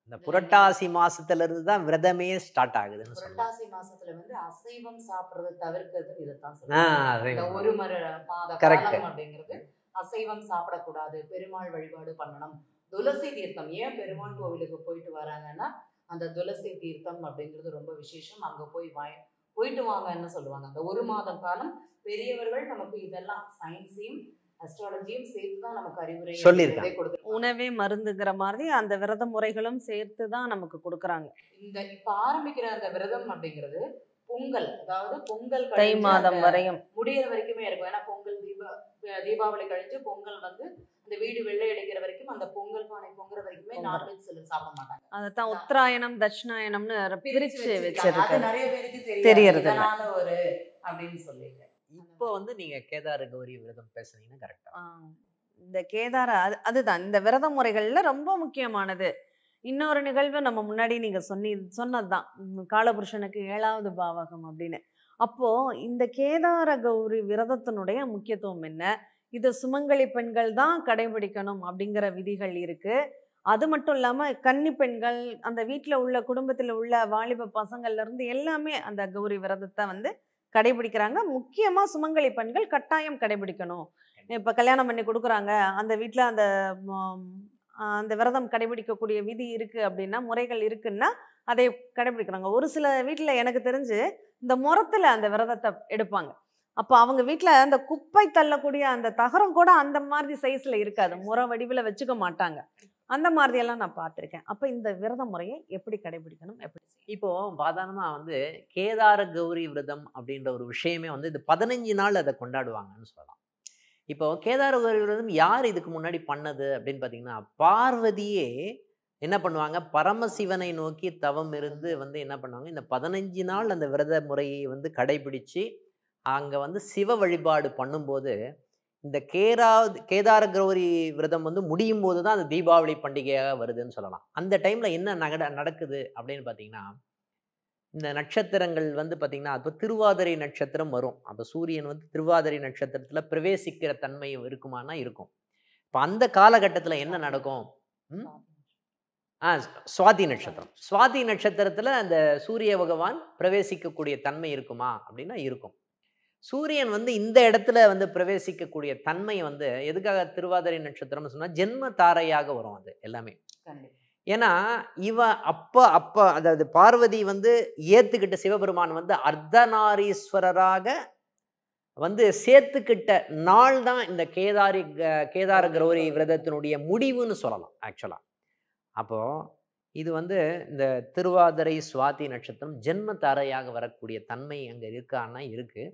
இந்த புரட்டாசி மாசத்துலேருந்து தான் விரதமே ஸ்டார்ட் ஆகுதுன்னு சொல்லுவாங்க. புரட்டாசி மாசத்துல வந்து அசைவம் சாப்பிட்றது தவிர்க்கிறது இதுதான் சொல்லுவாங்க. ஒரு மர காலம் அப்படிங்கிறது அசைவம் சாப்பிடக்கூடாது, பெருமாள் வழிபாடு பண்ணணும். துளசி தீர்த்தம், ஏன் பெருமாள் கோவிலுக்கு போயிட்டு வராங்கன்னா அந்த துளசி தீர்த்தம் அப்படிங்கிறது ரொம்ப விசேஷம். அங்கே போய் வாய் போயிட்டு வாங்க என்ன சொல்லுவாங்க. அந்த ஒரு மாதம் காலம் பெரியவர்கள் நமக்கு இதெல்லாம் சயின்ஸையும் அஸ்ட்ராலஜியும் சேர்த்து தான் நமக்கு அறிவுரை சொல்லியிருக்காங்க. கொடுத்து உணவே மருந்துங்கிற மாதிரி அந்த விரத முறைகளும் சேர்த்து தான் நமக்கு கொடுக்குறாங்க. இந்த இப்போ ஆரம்பிக்கிற அந்த விரதம் அப்படிங்கிறது பொங்கல், அதாவது பொங்கல் தை மாதம் வரையும் முடிகிற வரைக்குமே இருக்கும். ஏன்னா பொங்கல் தீபா தீபாவளி கழிஞ்சு பொங்கல் வந்து இந்த வீடு வெள்ளை அடிக்கிற வரைக்கும் அந்த பொங்கல் பானை பொங்குற வரைக்குமே நான்வெஜ் சிலர் சாப்பிட மாட்டாங்க. அதைத்தான் உத்தராயணம் தட்சிணாயணம்னு பிரிச்சு வச்சிருக்காங்க. நிறைய பேருக்கு தெரியுது ஒரு அப்படின்னு சொல்லிட்டு இப்போ வந்து நீங்க கேதார கௌரி விரதம் பேசுனீங்கன்னா கரெக்டா இந்த கேதார அது அதுதான் இந்த விரத முறைகள்ல ரொம்ப முக்கியமானது. இன்னொரு நிகழ்வு நம்ம முன்னாடி நீங்க சொன்னி சொன்னதுதான் காலபுருஷனுக்கு ஏழாவது பாவகம் அப்படின்னு. அப்போ இந்த கேதார கௌரி விரதத்தினுடைய முக்கியத்துவம் என்ன, இது சுமங்கலி பெண்கள் தான் கடைபிடிக்கணும் அப்படிங்கிற விதிகள் இருக்கு. அது மட்டும் இல்லாமல் கன்னி பெண்கள், அந்த வீட்டில் உள்ள குடும்பத்தில் உள்ள வாலிப பசங்கள்ல இருந்து எல்லாமே அந்த கௌரி விரதத்தை வந்து கடைபிடிக்கிறாங்க. முக்கியமாக சுமங்கலி பெண்கள் கட்டாயம் கடைபிடிக்கணும். இப்போ கல்யாணம் பண்ணி கொடுக்குறாங்க, அந்த வீட்டில் அந்த அந்த விரதம் கடைபிடிக்கக்கூடிய விதி இருக்கு அப்படின்னா முறைகள் இருக்குன்னா அதை கடைபிடிக்கிறாங்க. ஒரு சில வீட்டில் எனக்கு தெரிஞ்சு இந்த முறத்தில் அந்த விரதத்தை எடுப்பாங்க. அப்போ அவங்க வீட்டில் அந்த குப்பை தள்ளக்கூடிய அந்த தகரம் கூட அந்த மாதிரி சைஸில் இருக்காது, முறை வடிவில் வச்சுக்க மாட்டாங்க. அந்த மாதிரியெல்லாம் நான் பார்த்துருக்கேன். அப்போ இந்த விரத முறையை எப்படி கடைபிடிக்கணும் எப்படி இப்போது சாதாரணமாக வந்து கேதார கௌரி விரதம் அப்படின்ற ஒரு விஷயமே வந்து இது பதினஞ்சு நாள் அதை கொண்டாடுவாங்கன்னு சொல்லலாம். இப்போது கேதார கௌரி விரதம் யார் இதுக்கு முன்னாடி பண்ணது அப்படின்னு பார்த்தீங்கன்னா பார்வதியே என்ன பண்ணுவாங்க, பரமசிவனை நோக்கி தவம் இருந்து வந்து என்ன பண்ணுவாங்க, இந்த பதினஞ்சு நாள் அந்த விரத முறையை வந்து கடைபிடித்து அங்கே வந்து சிவ வழிபாடு பண்ணும்போது இந்த கேரா கேதார கௌரி விரதம் வந்து முடியும் போது தான் அந்த தீபாவளி பண்டிகையாக வருதுன்னு சொல்லலாம். அந்த டைமில் என்ன நட நடக்குது அப்படின்னு பார்த்தீங்கன்னா இந்த நட்சத்திரங்கள் வந்து பார்த்திங்கன்னா அப்போ திருவாதிரை நட்சத்திரம் வரும். அப்போ சூரியன் வந்து திருவாதிரை நட்சத்திரத்தில் பிரவேசிக்கிற தன்மை இருக்குமானா இருக்கும். இப்போ அந்த காலகட்டத்தில் என்ன நடக்கும், ஆ சுவாதி நட்சத்திரம், சுவாதி நட்சத்திரத்தில் அந்த சூரிய பகவான் பிரவேசிக்கக்கூடிய தன்மை இருக்குமா அப்படின்னா இருக்கும். சூரியன் வந்து இந்த இடத்துல வந்து பிரவேசிக்கக்கூடிய தன்மை வந்து எதுக்காக திருவாதிரை நட்சத்திரம்னு சொன்னா ஜென்ம தாரையாக வரும் அது எல்லாமே. ஏன்னா இவ அப்ப அப்ப அதாவது பார்வதி வந்து ஏத்துக்கிட்ட சிவபெருமான் வந்து அர்த்தநாரீஸ்வரராக வந்து சேர்த்துக்கிட்ட நாள் தான் இந்த கேதாரி கேதார கௌரி விரதத்தினுடைய முடிவுன்னு சொல்லலாம் ஆக்சுவலா. அப்போ இது வந்து இந்த திருவாதிரை சுவாதி நட்சத்திரம் ஜென்ம தாரையாக வரக்கூடிய தன்மை அங்க இருக்கான்னா இருக்கு.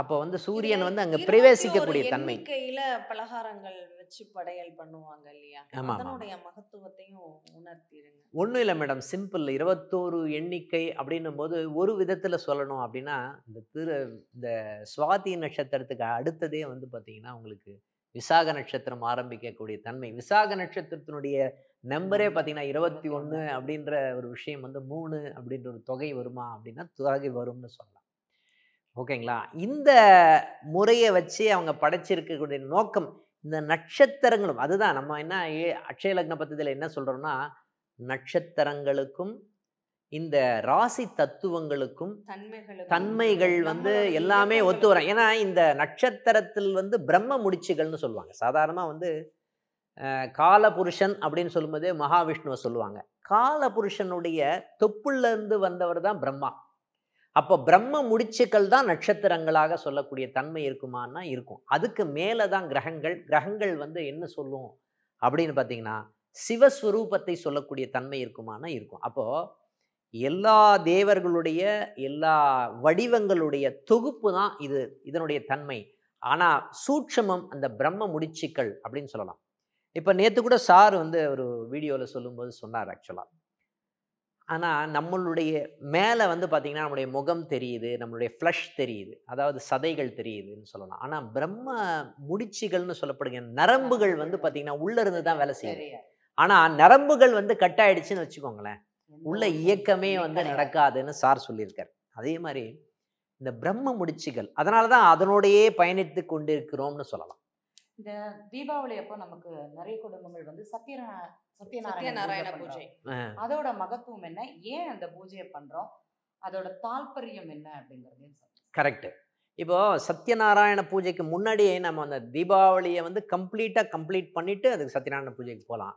அப்போ வந்து சூரியன் வந்து அங்க பிரவேசிக்கக்கூடிய தன்மை. கையில பலகாரங்கள் வச்சு படையல் பண்ணுவாங்க இல்லையா, அதனுடைய மகத்துவத்தையும் உணர்த்திடுங்க. ஒன்றும் இல்லை மேடம், சிம்பிள். இருபத்தோரு எண்ணிக்கை அப்படின்னும் போது ஒரு விதத்துல சொல்லணும் அப்படின்னா இந்த திரு இந்த சுவாதி நட்சத்திரத்துக்கு அடுத்ததே வந்து பார்த்தீங்கன்னா உங்களுக்கு விசாக நட்சத்திரம் ஆரம்பிக்கக்கூடிய தன்மை. விசாக நட்சத்திரத்தினுடைய நம்பரே பார்த்தீங்கன்னா இருபத்தி ஒன்று அப்படின்ற ஒரு விஷயம் வந்து மூணு அப்படின்ற ஒரு தொகை வருமா அப்படின்னா தொகை வரும்னு சொல்லலாம். ஓகேங்களா, இந்த முறையை வச்சு அவங்க படைச்சிருக்கக்கூடிய நோக்கம் இந்த நட்சத்திரங்களும் அதுதான். நம்ம என்ன அக்ஷய லக்ன பத்தத்தில் என்ன சொல்கிறோம்னா நட்சத்திரங்களுக்கும் இந்த ராசி தத்துவங்களுக்கும் தன்மைகள் வந்து எல்லாமே ஒத்து வரும். ஏன்னா இந்த நட்சத்திரத்தில் வந்து பிரம்ம முடிச்சுகள்னு சொல்லுவாங்க. சாதாரணமாக வந்து காலபுருஷன் அப்படின்னு சொல்லும்போது மகாவிஷ்ணுவை சொல்லுவாங்க. காலபுருஷனுடைய தொப்புலேருந்து வந்தவர் தான் பிரம்மா. அப்போ பிரம்ம முடிச்சுக்கள் தான் நட்சத்திரங்களாக சொல்லக்கூடிய தன்மை இருக்குமானா இருக்கும். அதுக்கு மேலே தான் கிரகங்கள். கிரகங்கள் வந்து என்ன சொல்லும் அப்படின்னு பார்த்தீங்கன்னா சிவஸ்வரூபத்தை சொல்லக்கூடிய தன்மை இருக்குமானா இருக்கும். அப்போது எல்லா தேவர்களுடைய எல்லா வடிவங்களுடைய தொகுப்பு தான் இது இதனுடைய தன்மை. ஆனால் சூட்சமம் அந்த பிரம்ம முடிச்சுக்கள் அப்படின்னு சொல்லலாம். இப்போ நேற்று கூட சார் வந்து ஒரு வீடியோவில் சொல்லும்போது சொன்னார் ஆக்சுவலாக. ஆனால் நம்மளுடைய மேலே வந்து பார்த்திங்கன்னா நம்மளுடைய முகம் தெரியுது, நம்மளுடைய ஃப்ளஷ் தெரியுது, அதாவது சதைகள் தெரியுதுன்னு சொல்லலாம். ஆனால் பிரம்ம முடிச்சுகள்னு சொல்லப்படுங்க நரம்புகள் வந்து பார்த்திங்கன்னா உள்ளேருந்து தான் வேலை செய்யுது. ஆனால் நரம்புகள் வந்து கட் ஆகிடுச்சின்னு வச்சுக்கோங்களேன், உள்ள இயக்கமே வந்து நடக்காதுன்னு சார் சொல்லியிருக்கார். அதே மாதிரி இந்த பிரம்ம முடிச்சுகள் அதனால தான் அதனோடையே பயணித்து கொண்டிருக்கிறோம்னு சொல்லலாம். இந்த தீபாவளி அப்போ நமக்கு நிறைய குடும்பங்கள் வந்து சத்திய சத்யநாராயண பூஜை, அதோட மகத்துவம் என்ன, ஏன் அந்த பூஜையை பண்றோம், அதோட தாற்பயம் என்ன அப்படிங்கிறது கரெக்ட். இப்போ சத்யநாராயண பூஜைக்கு முன்னாடியே நம்ம அந்த தீபாவளியை வந்து கம்ப்ளீட்டா கம்ப்ளீட் பண்ணிட்டு அதுக்கு சத்யநாராயண பூஜைக்கு போகலாம்.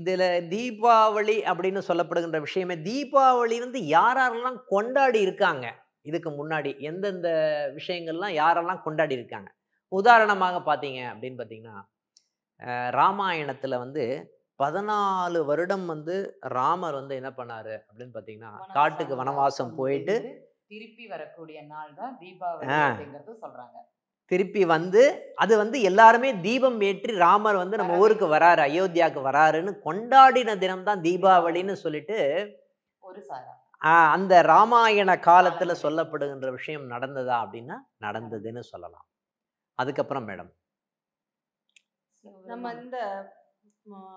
இதுல தீபாவளி அப்படின்னு சொல்லப்படுகின்ற விஷயமே தீபாவளி வந்து யாரெல்லாம் கொண்டாடி இருக்காங்க, இதுக்கு முன்னாடி எந்தெந்த விஷயங்கள்லாம் யாரெல்லாம் கொண்டாடி இருக்காங்க. உதாரணமாக பார்த்தீங்க அப்படின்னு பார்த்தீங்கன்னா ராமாயணத்தில் வந்து பதினாலு வருடம் வந்து ராமர் வந்து என்ன பண்ணாரு அப்படின்னு பார்த்தீங்கன்னா காட்டுக்கு வனவாசம் போயிட்டு திருப்பி வரக்கூடிய நாள் தான் தீபாவளி அப்படிங்கிறது சொல்றாங்க. திருப்பி வந்து அது வந்து எல்லாருமே தீபம் ஏற்றி ராமர் வந்து நம்ம ஊருக்கு வராரு, அயோத்தியாவுக்கு வராருன்னு கொண்டாடின தினம்தான் தீபாவளின்னு சொல்லிட்டு ஒரு சாரா அந்த ராமாயண காலத்தில் சொல்லப்படுகின்ற விஷயம் நடந்ததா அப்படின்னா நடந்ததுன்னு சொல்லலாம். அதுக்கப்புறம் மேடம் நம்ம இந்த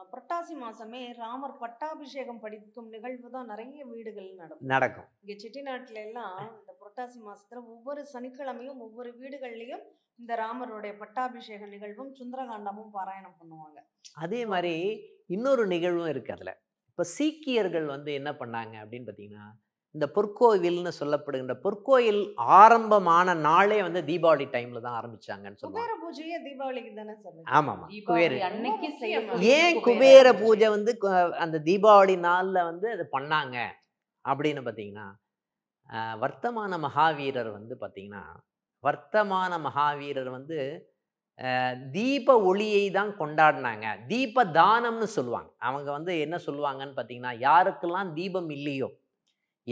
புரட்டாசி மாசமே ராமர் பட்டாபிஷேகம் படிக்கும் நிகழ்வு தான் நிறைய வீடுகள் நடக்கும் நடக்கும் இங்க செட்டிநாட்டுல எல்லாம். இந்த புரட்டாசி மாசத்துல ஒவ்வொரு சனிக்கிழமையும் ஒவ்வொரு வீடுகள்லயும் இந்த ராமருடைய பட்டாபிஷேக நிகழ்வும் சுந்தரகாண்டமும் பாராயணம் பண்ணுவாங்க. அதே மாதிரி இன்னொரு நிகழ்வும் இருக்கு அதுல. இப்ப சீக்கியர்கள் வந்து என்ன பண்ணாங்க அப்படின்னு பாத்தீங்கன்னா இந்த பொற்கோவில்னு சொல்லப்படுகின்ற பொற்கோயில் ஆரம்பமான நாளே வந்து தீபாவளி டைம்ல தான் ஆரம்பிச்சாங்கன்னு சொல்லுவாங்க. ஏன் குபேர பூஜை வந்து அந்த தீபாவளி நாள்ல வந்து அது பண்ணாங்க அப்படின்னு பார்த்தீங்கன்னா வர்த்தமான மகாவீரர் வந்து பார்த்தீங்கன்னா வர்த்தமான மகாவீரர் வந்து தீப ஒளியை தான் கொண்டாடினாங்க. தீப தானம்னு சொல்லுவாங்க. அவங்க வந்து என்ன சொல்லுவாங்கன்னு பார்த்தீங்கன்னா யாருக்கெல்லாம் தீபம் இல்லையோ,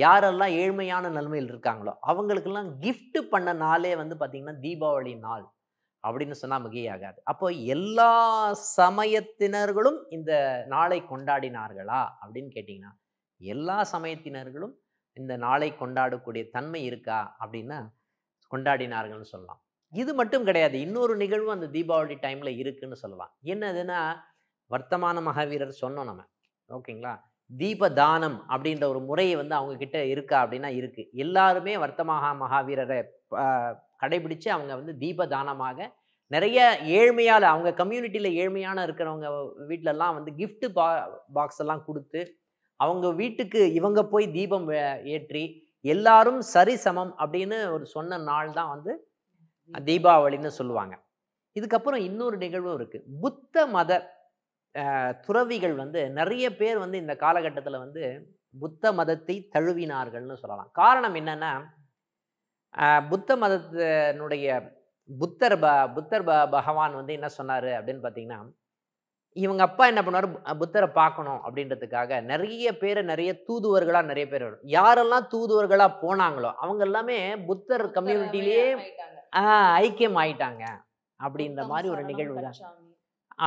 யாரெல்லாம் ஏழ்மையான நிலைமையில் இருக்காங்களோ அவங்களுக்கெல்லாம் கிஃப்ட் பண்ண நாளே வந்து பார்த்திங்கன்னா தீபாவளி நாள் அப்படின்னு சொன்னால் மிகையாகாது. அப்போ எல்லா சமயத்தினர்களும் இந்த நாளை கொண்டாடினார்களா அப்படின்னு கேட்டிங்கன்னா எல்லா சமயத்தினர்களும் இந்த நாளை கொண்டாடக்கூடிய தன்மை இருக்கா அப்படின்னா கொண்டாடினார்கள்னு சொல்லலாம். இது மட்டும் கிடையாது, இன்னொரு நிகழ்வு அந்த தீபாவளி டைமில் இருக்குதுன்னு சொல்லலாம். என்னதுன்னா வர்த்தமான மகாவீரர் சொன்னோம் நம்ம, ஓகேங்களா, தீபதானம் அப்படின்ற ஒரு முறையை வந்து அவங்க கிட்ட இருக்கா அப்படின்னா இருக்கு. எல்லாருமே வர்த்தமாக மகாவீரரை கடைபிடிச்சு அவங்க வந்து தீபதானமாக நிறைய ஏழ்மையால் அவங்க கம்யூனிட்டியில் ஏழ்மையான இருக்கிறவங்க வீட்டிலலாம் வந்து கிஃப்ட் பா பாக்ஸ் எல்லாம் கொடுத்து அவங்க வீட்டுக்கு இவங்க போய் தீபம் ஏற்றி எல்லாரும் சரி சமம் அப்படின்னு ஒரு சொன்ன நாள் தான் வந்து தீபாவளின்னு சொல்லுவாங்க. இதுக்கப்புறம் இன்னொரு நிகழ்வும் இருக்குது. புத்த மத துறவிகள் வந்து நிறைய பேர் வந்து இந்த காலகட்டத்தில் வந்து புத்த மதத்தை தழுவினார்கள்னு சொல்லலாம். காரணம் என்னென்னா, புத்த மதத்தினுடைய புத்தர் ப புத்தர் ப பகவான் வந்து என்ன சொன்னார் அப்படின்னு பார்த்தீங்கன்னா, இவங்க அப்பா என்ன பண்ணுவார், புத்தரை பார்க்கணும் அப்படின்றதுக்காக நிறைய பேர் நிறைய தூதுவர்களாக நிறைய பேர் வரும். யாரெல்லாம் தூதுவர்களாக போனாங்களோ அவங்க எல்லாமே புத்தர் கம்யூனிட்டிலேயே ஐக்கியம் ஆயிட்டாங்க அப்படின்ற மாதிரி ஒரு நிகழ்வு தான்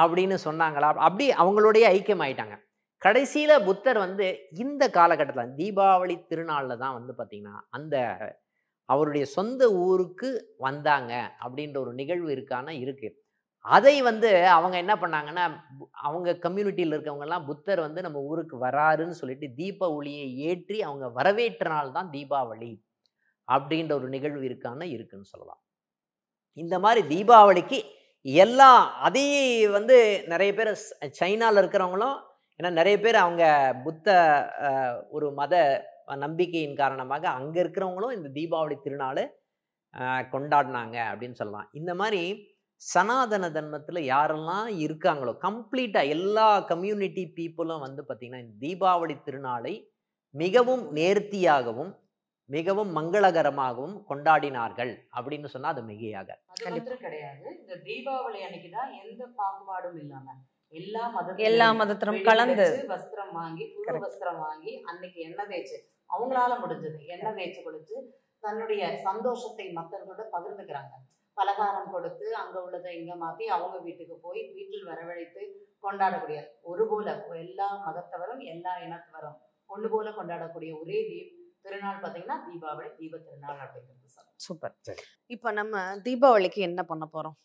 அப்படின்னு சொன்னாங்களா, அப்படி அவங்களுடைய ஐக்கியம் ஆயிட்டாங்க. கடைசியில் புத்தர் வந்து இந்த காலகட்டத்தில் தீபாவளி திருநாளில் தான் வந்து பார்த்திங்கன்னா அந்த அவருடைய சொந்த ஊருக்கு வந்தாங்க அப்படின்ற ஒரு நிகழ்வு இருக்கான இருக்குது. அதை வந்து அவங்க என்ன பண்ணாங்கன்னா, அவங்க கம்யூனிட்டியில் இருக்கவங்கெல்லாம் புத்தர் வந்து நம்ம ஊருக்கு வராருன்னு சொல்லிட்டு தீப ஒளியை ஏற்றி அவங்க வரவேற்றனால் தான் தீபாவளி அப்படின்ற ஒரு நிகழ்வு இருக்கான இருக்குன்னு சொல்லலாம். இந்த மாதிரி தீபாவளிக்கு எல்லாம் அதே வந்து நிறைய பேர் சைனாவில் இருக்கிறவங்களும், ஏன்னா நிறைய பேர் அவங்க புத்த ஒரு மத நம்பிக்கையின் காரணமாக அங்கே இருக்கிறவங்களும் இந்த தீபாவளி திருநாள் கொண்டாடினாங்க அப்படின்னு சொல்லலாம். இந்த மாதிரி சனாதன தர்மத்தில் யாரெல்லாம் இருக்காங்களோ கம்ப்ளீட்டாக எல்லா கம்யூனிட்டி பீப்புளும் வந்து பார்த்திங்கன்னா இந்த தீபாவளி திருநாளை மிகவும் நேர்த்தியாகவும் மிகவும் மங்களகரமாகவும் கொண்டாடினார்கள் அப்படின்னு சொன்னால் அது மிகையாக கிடையாது. இந்த தீபாவளி அன்னைக்கு தான் எந்த பாகுபாடும் இல்லாமல் எல்லா மத எல்லா மதத்திலும் கலந்து வஸ்திரம் வாங்கி புது வஸ்திரம் வாங்கி அன்னைக்கு எண்ணெய் தேய்ச்சி அவங்களால முடிஞ்சது எண்ணெய் தேய்ச்சி கொடுத்து தன்னுடைய சந்தோஷத்தை மற்றவர்களோட பகிர்ந்துக்கிறாங்க. பலகாரம் கொடுத்து அங்கே உள்ளதை இங்கே மாற்றி அவங்க வீட்டுக்கு போய் வீட்டில் வரவழைத்து கொண்டாடக்கூடிய ஒரு போல எல்லா மதத்தவரும் எல்லா இனத்தவரும் ஒன்று போல கொண்டாடக்கூடிய ஒரே தீப் திருநாள் பார்த்தீங்கன்னா தீபாவளி தீப திருநாள் அப்படிங்கிறது. சூப்பர். இப்போ நம்ம தீபாவளிக்கு என்ன பண்ண போகிறோம்?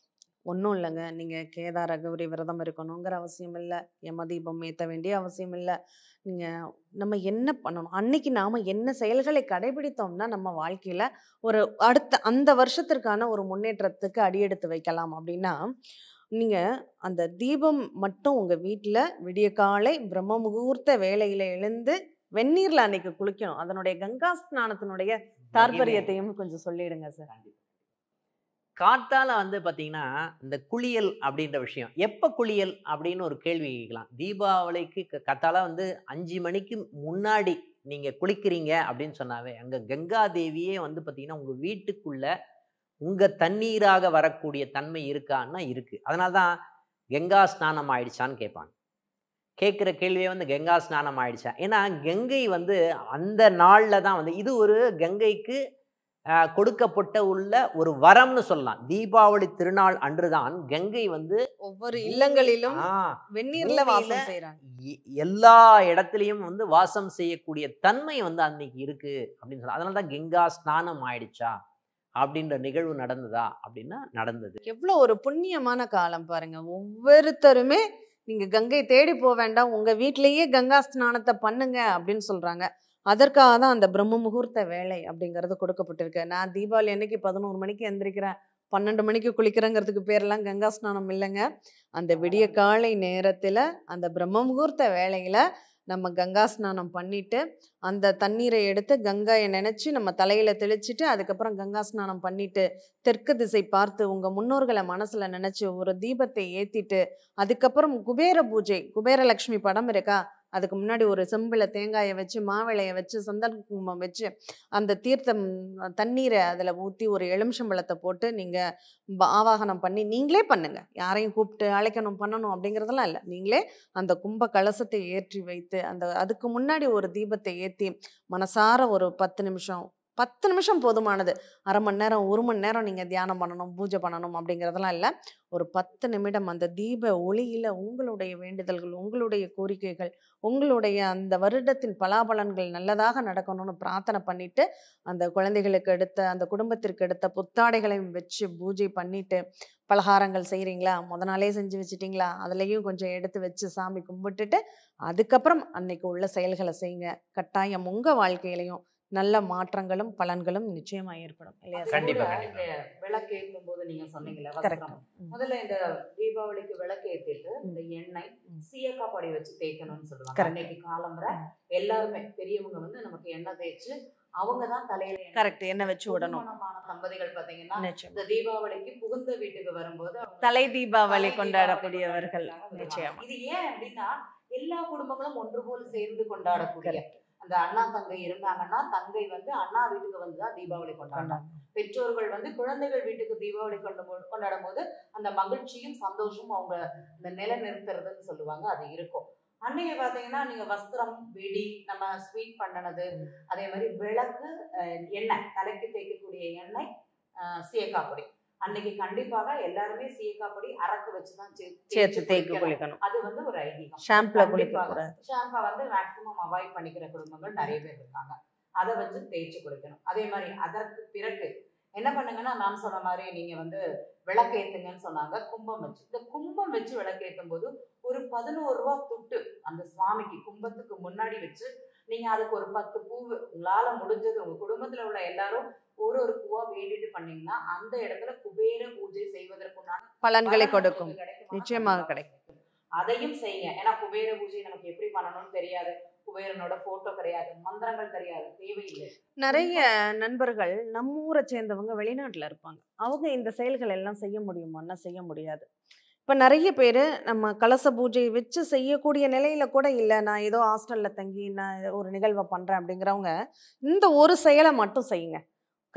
ஒன்றும் இல்லைங்க, நீங்கள் கேதார கௌரி விரதம் இருக்கணுங்கிற அவசியம் இல்லை, யம தீபம் ஏற்ற வேண்டிய அவசியம் இல்லை. நீங்கள் நம்ம என்ன பண்ணணும் அன்னைக்கு, நாம் என்ன செயல்களை கடைபிடித்தோம்னா நம்ம வாழ்க்கையில் ஒரு அடுத்த அந்த வருஷத்திற்கான ஒரு முன்னேற்றத்துக்கு அடியெடுத்து வைக்கலாம். அப்படின்னா நீங்கள் அந்த தீபம் மட்டும் உங்கள் வீட்டில் விடிய காலை பிரம்ம முகூர்த்த வேலையில் எழுந்து வெந்நீரில் அன்னைக்கு குளிக்கணும். அதனுடைய கங்கா ஸ்நானத்தினுடைய தாற்பயத்தையும் கொஞ்சம் சொல்லிடுங்க சார். காத்தால வந்து பார்த்தீங்கன்னா இந்த குளியல் அப்படின்ற விஷயம், எப்போ குளியல் அப்படின்னு ஒரு கேள்வி கேட்கலாம். தீபாவளிக்கு காத்தால வந்து அஞ்சு மணிக்கு முன்னாடி நீங்கள் குளிக்கிறீங்க அப்படின்னு சொன்னாவே அங்கே கங்கா தேவியே வந்து பார்த்தீங்கன்னா உங்கள் வீட்டுக்குள்ளே உங்கள் தண்ணீராக வரக்கூடிய தன்மை இருக்கான்னா இருக்குது. அதனால தான் கங்கா ஸ்நானம் ஆயிடுச்சான்னு கேட்பாங்க. கேட்குற கேள்வியே வந்து கங்கா ஸ்நானம் ஆயிடுச்சா, ஏன்னா கங்கை வந்து அந்த நாளில் தான் வந்து இது ஒரு கங்கைக்கு கொடுக்கப்பட்ட உள்ள ஒரு வரம்னு சொல்லலாம். தீபாவளி திருநாள் அன்றுதான் கங்கை வந்து ஒவ்வொரு இல்லங்களிலும் வெந்நீர்ல வாசம் செய்றாங்க, எல்லா இடத்துலையும் வந்து வாசம் செய்யக்கூடிய தன்மை வந்து அன்னைக்கு இருக்கு அப்படின்னு சொல்லலாம். அதனாலதான் கங்கா ஸ்நானம் ஆயிடுச்சா அப்படின்ற நிகழ்வு நடந்ததா அப்படின்னா நடந்தது. எவ்வளவு ஒரு புண்ணியமான காலம் பாருங்க. ஒவ்வொருத்தருமே நீங்க கங்கை தேடி போக வேண்டாம், உங்க வீட்லயே கங்கா ஸ்நானத்தை பண்ணுங்க அப்படின்னு சொல்றாங்க. அதற்காக தான் அந்த பிரம்ம முகூர்த்த வேலை அப்படிங்கிறது கொடுக்கப்பட்டிருக்கு. நான் தீபாவளி அன்னைக்கு பதினோரு மணிக்கு எந்திரிக்கிறேன் பன்னெண்டு மணிக்கு குளிக்கிறேங்கிறதுக்கு பேரெல்லாம் கங்கா ஸ்நானம் இல்லைங்க. அந்த விடிய காலை நேரத்தில் அந்த பிரம்ம முகூர்த்த வேலையில் நம்ம கங்கா ஸ்நானம் பண்ணிவிட்டு அந்த தண்ணீரை எடுத்து கங்காயை நினச்சி நம்ம தலையில் தெளிச்சுட்டு அதுக்கப்புறம் கங்கா ஸ்நானம் பண்ணிவிட்டு தெற்கு திசை பார்த்து உங்கள் முன்னோர்களை மனசில் நினச்சி ஒரு தீபத்தை ஏற்றிட்டு அதுக்கப்புறம் குபேர பூஜை, குபேரலக்ஷ்மி படம் இருக்கா அதுக்கு முன்னாடி ஒரு செம்பில் தேங்காயை வச்சு மாவிளையை வச்சு சந்தன குங்குமம் வச்சு அந்த தீர்த்தம் தண்ணீரை அதில் ஊற்றி ஒரு எலுமிச்சம்பழத்தை போட்டு நீங்கள் ஆவாகனம் பண்ணி நீங்களே பண்ணுங்கள். யாரையும் கூப்பிட்டு அழைக்கணும் பண்ணணும் அப்படிங்கிறதெல்லாம் இல்லை, நீங்களே அந்த கும்ப கலசத்தை ஏற்றி வைத்து அந்த அதுக்கு முன்னாடி ஒரு தீபத்தை ஏற்றி மனசார ஒரு பத்து நிமிஷம் பத்து நிமிஷம் போதுமானது, அரை மணி நேரம் ஒரு மணி நேரம் நீங்கள் தியானம் பண்ணணும் பூஜை பண்ணணும் அப்படிங்கிறதெல்லாம் இல்லை. ஒரு பத்து நிமிடம் அந்த தீப ஒளியில் உங்களுடைய வேண்டுதல்கள் உங்களுடைய கோரிக்கைகள் உங்களுடைய அந்த வருடத்தின் பலாபலன்கள் நல்லதாக நடக்கணும்னு பிரார்த்தனை பண்ணிவிட்டு அந்த குழந்தைகளுக்கு எடுத்த அந்த குடும்பத்திற்கு எடுத்த புத்தாடைகளையும் வச்சு பூஜை பண்ணிவிட்டு பலகாரங்கள் செய்கிறீங்களா முத நாளே செஞ்சு வச்சிட்டிங்களா அதுலேயும் கொஞ்சம் எடுத்து வச்சு சாமி கும்பிட்டுட்டு அதுக்கப்புறம் அன்னைக்கு உள்ள செயல்களை செய்யுங்க. கட்டாயம் உங்கள் வாழ்க்கையிலையும் நல்ல மாற்றங்களும் பலன்களும் நிச்சயமா ஏற்படும். விளக்கு ஏற்றும் போது நீங்க சொன்னீங்களா, முதல்ல இந்த தீபாவளிக்கு விளக்கு ஏற்றிட்டு இந்த எண்ணெய் சீயக்கா பொடி வச்சு தேய்க்கணும்னு சொல்லுவாங்க. அன்னைக்கு காலம்புற எல்லாருமே பெரியவங்க வந்து நமக்கு எண்ணெய் தேய்ச்சி அவங்க தான் தலையில கரெக்ட் என்ன வச்சு விடணும். தம்பதிகள் பாத்தீங்கன்னா இந்த தீபாவளிக்கு புகுந்த வீட்டுக்கு வரும்போது தலை தீபாவளி கொண்டாடக்கூடியவர்கள். நிச்சயம் இது ஏன் அப்படின்னா எல்லா குடும்பங்களும் ஒன்று போல் சேர்ந்து கொண்டாடக்கூடிய அந்த அண்ணா தங்கை இருந்தாங்கன்னா தங்கை வந்து அண்ணா வீட்டுக்கு வந்துதான் தீபாவளி கொண்டாடுறாங்க. பெற்றோர்கள் வந்து குழந்தைகள் வீட்டுக்கு தீபாவளி கொண்டு கொண்டாடும் போது அந்த மகிழ்ச்சியும் சந்தோஷமும் அவங்க இந்த நிலை நிறுத்துறதுன்னு சொல்லுவாங்க அது இருக்கும். அன்னைக்கு பார்த்தீங்கன்னா நீங்க வஸ்திரம் வெடி நம்ம ஸ்வீட் பண்ணினது அதே மாதிரி விளக்கு எண்ணெய் தலைக்கு தேய்க்கக்கூடிய எண்ணெய் சீயக்காப்பொடி அன்னைக்கு கண்டிப்பாக எல்லாருமே சீயக்காப்பொடி அரக்கு வச்சுதான் சேர்த்து தேய்க்க குளிக்கணும். அது வந்து ஒரு ஐதீகம். ஷாம்புல குளிப்பாங்க. ஷாம்பை வந்து மேக்சிமம் அவாய்ட் பண்ணிக்கிற குடும்பங்கள் நிறைய பேர் இருக்காங்க. அதை வச்சு தேய்ச்சி கொடுக்கணும். அதே மாதிரி அதற்கு பிறகு என்ன பண்ணுங்கன்னா நான் சொன்ன மாதிரி நீங்க வந்து விளக்கேத்துங்கன்னு சொன்னாங்க கும்பம் வச்சு. இந்த கும்பம் வச்சு விளக்கேற்றும் போது ஒரு பதினோரு ரூபா துட்டு அந்த சுவாமிக்கு கும்பத்துக்கு முன்னாடி வச்சு நீங்க அதுக்கு ஒரு பத்து பூ உங்களால முடிஞ்சது உங்க குடும்பத்துல உள்ள எல்லாரும் ஒரு ஒரு பூவா வேண்டிட்டு பண்ணீங்கன்னா அந்த இடத்துல குபேர பூஜை செய்வதற்குண்டான பலன்களை கொடுக்கும். நிச்சயமாக கிடைக்கும். அதையும் செய்யுங்க. ஏன்னா குபேர பூஜை நமக்கு எப்படி பண்ணணும்னு தெரியாது. குபேரனோட போட்டோ கிடையாது, மந்திரங்கள் தெரியாது, தேவையில்லை. நிறைய நண்பர்கள் நம்ம ஊரை சேர்ந்தவங்க வெளிநாட்டுல இருப்பாங்க. அவங்க இந்த செயல்கள் எல்லாம் செய்ய முடியுமான்னா செய்ய முடியாது. இப்போ நிறைய பேர் நம்ம கலச பூஜை வச்சு செய்யக்கூடிய நிலையில கூட இல்லை, நான் ஏதோ ஹாஸ்டலில் தங்கி நான் ஒரு நிகழ்வை பண்ணுறேன் அப்படிங்கிறவங்க இந்த ஒரு செயலை மட்டும் செய்யுங்க.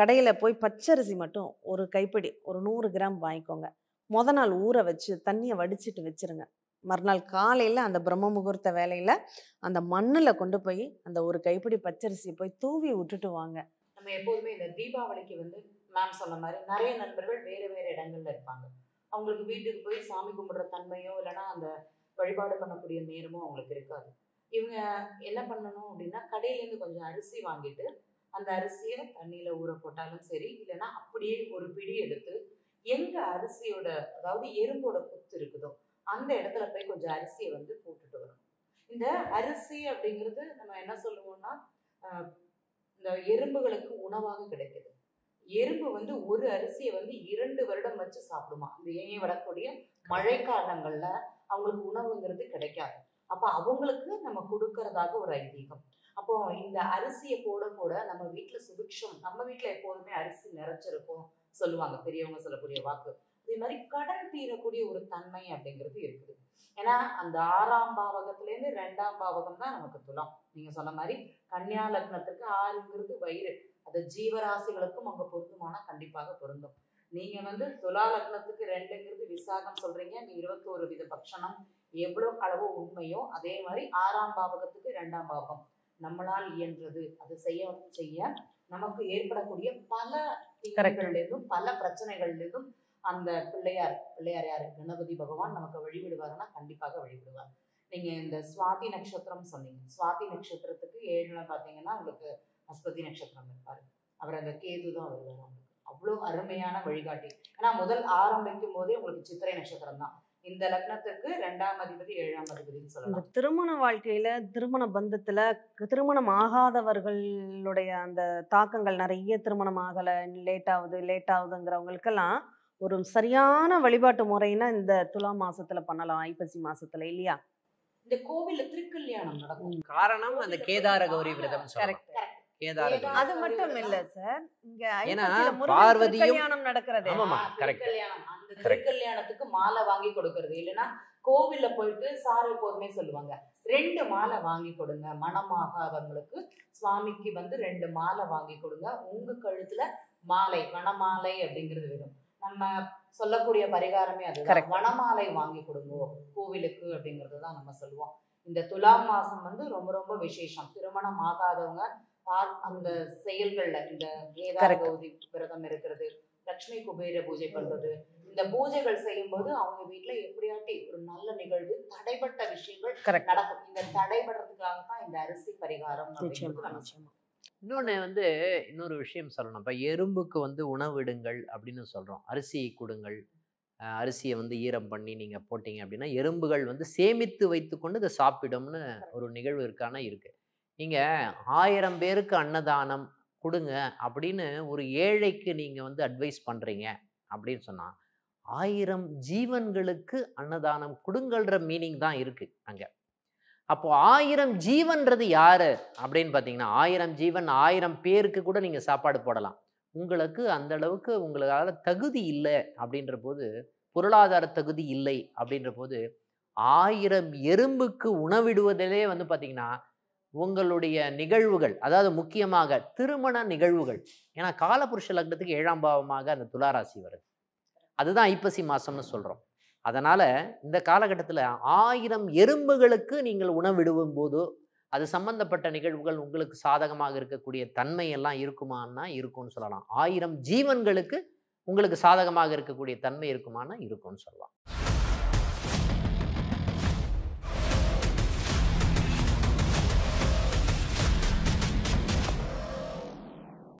கடையில் போய் பச்சரிசி மட்டும் ஒரு கைப்பிடி ஒரு நூறு கிராம் வாங்கிக்கோங்க. முத நாள் ஊற வச்சு தண்ணியை வடிச்சிட்டு வச்சுருங்க. மறுநாள் காலையில் அந்த பிரம்ம முகூர்த்த வேலையில் அந்த மண்ணில் கொண்டு போய் அந்த ஒரு கைப்பிடி பச்சரிசியை போய் தூவி விட்டுட்டு வாங்க. நம்ம எப்போதுமே இந்த தீபாவளிக்கு வந்து மேம் சொன்ன மாதிரி நிறைய நண்பர்கள் வேறு வேறு இடங்கள்ல இருப்பாங்க. அவங்களுக்கு வீட்டுக்கு போய் சாமி கும்பிட்ற தன்மையோ இல்லைன்னா அந்த வழிபாடு பண்ணக்கூடிய நேரமோ அவங்களுக்கு இருக்காது. இவங்க என்ன பண்ணணும் அப்படின்னா கடையிலேருந்து கொஞ்சம் அரிசி வாங்கிட்டு அந்த அரிசியை தண்ணியில் ஊற போட்டாலும் சரி இல்லைன்னா அப்படியே ஒரு பிடி எடுத்து எங்கே அரிசியோட அதாவது எறும்போட குத்து இருக்குதோ அந்த இடத்துல போய் கொஞ்சம் அரிசியை வந்து போட்டுட்டு வரணும். இந்த அரிசி அப்படிங்கிறது நம்ம என்ன சொல்லுவோம்னா இந்த எறும்புகளுக்கு உணவாக கிடைக்குது. எறும்பு வந்து ஒரு அரிசியை வந்து இரண்டு வருடம் வச்சு சாப்பிடுமா. இந்த ஏன் வரக்கூடிய மழை காலங்கள்ல அவங்களுக்கு உணவுங்கிறது கிடைக்காது. அப்போ அவங்களுக்கு நம்ம கொடுக்கறதாக ஒரு ஐதீகம். அப்போ இந்த அரிசியை போட போட நம்ம வீட்டுல சுபிக்ஷம் நம்ம வீட்டுல எப்போதுமே அரிசி நிறைச்சிருக்கும் சொல்லுவாங்க பெரியவங்க சொல்லக்கூடிய வாக்கு. அதே மாதிரி கடன் தீரக்கூடிய ஒரு தன்மை அப்படிங்கிறது இருக்குது. ஏன்னா அந்த ஆறாம் பாவகத்திலேருந்து ரெண்டாம் பாவகம் தான் நமக்கு துலாம். நீங்க சொன்ன மாதிரி கன்னியா லக்னத்துக்கு ஆறுங்கிறது வயிறு, அது ஜீவராசிகளுக்கும் அங்க பொருந்துமானா கண்டிப்பாக பொருந்தும். நீங்க வந்து துலா லக்னத்துக்கு ரெண்டுங்கிறது விசாகம் சொல்றீங்க. நீ இருபத்தி ஒரு வித பட்சணம் எவ்வளோ அளவோ உண்மையோ அதே மாதிரி ஆறாம் பாவகத்துக்கு ரெண்டாம் பாவகம் நம்மளால் இயன்றது அது செய்ய செய்ய நமக்கு ஏற்படக்கூடிய பல தீங்குகள்லேருந்தும் பல பிரச்சனைகள்லேருந்தும் அந்த பிள்ளையார் பிள்ளையார் யாரு கணபதி பகவான் நமக்கு வழிவிடுவாருன்னா கண்டிப்பாக வழிவிடுவார். நீங்க இந்த சுவாதி நட்சத்திரம் சொன்னீங்க. சுவாதி நட்சத்திரத்துக்கு ஏழுல பாத்தீங்கன்னா உங்களுக்கு அஸ்பதி நட்சத்திரம் இருப்பாரு. அவர் அந்த கேதுதான் வருவார். அவங்களுக்கு அவ்வளோ அருமையான வழிகாட்டி. ஏன்னா முதல் ஆரம்பிக்கும் போதே உங்களுக்கு சித்திரை நட்சத்திரம் தான். இந்த லக்னத்துக்கு ரெண்டாம் அதிபதி ஏழாம் அதிபதினு சொல்லலாம். திருமண வாழ்க்கையில திருமண பந்தத்துல திருமணம் ஆகாதவர்களுடைய அந்த தாக்கங்கள் நிறைய திருமணம் ஆகல லேட் ஆகுது லேட் ஆகுதுங்கிறவங்களுக்கெல்லாம் ஒரு சரியான வழிபாட்டு முறைன்னா இந்த துலா மாசத்துல பண்ணலாம். ஐப்பசி மாசத்துல இல்லையா இந்த கோவில்ல திருக்கல்யாணம் நடக்கும். காரணம் அந்த கேதார கௌரி விரதம். அது மட்டும் இல்ல சார், இங்க பார்வதி கல்யாணம் நடக்கிறது. அந்த திருக்கல்யாணத்துக்கு மாலை வாங்கி கொடுக்கறது இல்லைன்னா கோவில்ல போயிட்டு சார் எப்போதுமே சொல்லுவாங்க ரெண்டு மாலை வாங்கி கொடுங்க. மணமாகாதவங்களுக்கு சுவாமிக்கு வந்து ரெண்டு மாலை வாங்கி கொடுங்க. உங்க கழுத்துல மாலை மணமாலை அப்படிங்கிறது வரும். நம்ம சொல்லக்கூடிய பரிகாரமே அது வனமாலை வாங்கி கொடுங்க கோவிலுக்கு அப்படிங்கிறது தான் நம்ம சொல்லுவோம். இந்த துலாம் மாசம் வந்து ரொம்ப ரொம்ப விசேஷம். திருமணம் ஆகாதவங்க அந்த செயல்கள்ல இந்த கேதார கௌரி விரதம் இருக்கிறது, லட்சுமி குபேர பூஜை பண்றது, இந்த பூஜைகள் செய்யும் போது அவங்க வீட்டுல எப்படியாட்டி ஒரு நல்ல நிகழ்வு தடைபட்ட விஷயங்கள் நடக்கும். இந்த தடைபடுறதுக்காக தான் இந்த அரிசி பரிகாரம் அப்படின்னு. இன்னொன்று வந்து இன்னொரு விஷயம் சொல்லணும். இப்போ எறும்புக்கு வந்து உணவிடுங்கள் அப்படின்னு சொல்கிறோம். அரிசி கொடுங்கள், அரிசியை வந்து ஈரம் பண்ணி நீங்கள் போட்டிங்க அப்படின்னா எறும்புகள் வந்து சேமித்து வைத்து கொண்டு இதை சாப்பிடும்னு ஒரு நிகழ்வு இருக்கான இருக்குது. நீங்கள் ஆயிரம் பேருக்கு அன்னதானம் கொடுங்க அப்படின்னு ஒரு ஏழைக்கு நீங்கள் வந்து அட்வைஸ் பண்ணுறீங்க அப்படின்னு சொன்னால் ஆயிரம் ஜீவன்களுக்கு அன்னதானம் கொடுங்கள்ன்ற மீனிங் தான் இருக்குது அங்கே. அப்போ ஆயிரம் ஜீவன்றது யாரு அப்படின்னு பார்த்தீங்கன்னா, ஆயிரம் ஜீவன் ஆயிரம் பேருக்கு கூட நீங்கள் சாப்பாடு போடலாம். உங்களுக்கு அந்த அளவுக்கு உங்களால் தகுதி இல்லை அப்படின்ற போது, பொருளாதார தகுதி இல்லை அப்படின்ற போது, ஆயிரம் எறும்புக்கு உணவிடுவதிலே வந்து பார்த்தீங்கன்னா உங்களுடைய நிகழ்வுகள், அதாவது முக்கியமாக திருமண நிகழ்வுகள், ஏன்னா காலபுருஷ லக்னத்துக்கு ஏழாம் பாவமாக அந்த துளாராசி வருது, அதுதான் ஐப்பசி மாதம்னு சொல்கிறோம். அதனால் இந்த காலகட்டத்தில் ஆயிரம் எறும்புகளுக்கு நீங்கள் உணவிடுவும் போது அது சம்பந்தப்பட்ட நிகழ்வுகள் உங்களுக்கு சாதகமாக இருக்கக்கூடிய தன்மையெல்லாம் இருக்குமான்னா இருக்கும்னு சொல்லலாம். ஆயிரம் ஜீவன்களுக்கு உங்களுக்கு சாதகமாக இருக்கக்கூடிய தன்மை இருக்குமானா இருக்கும்னு சொல்லலாம்.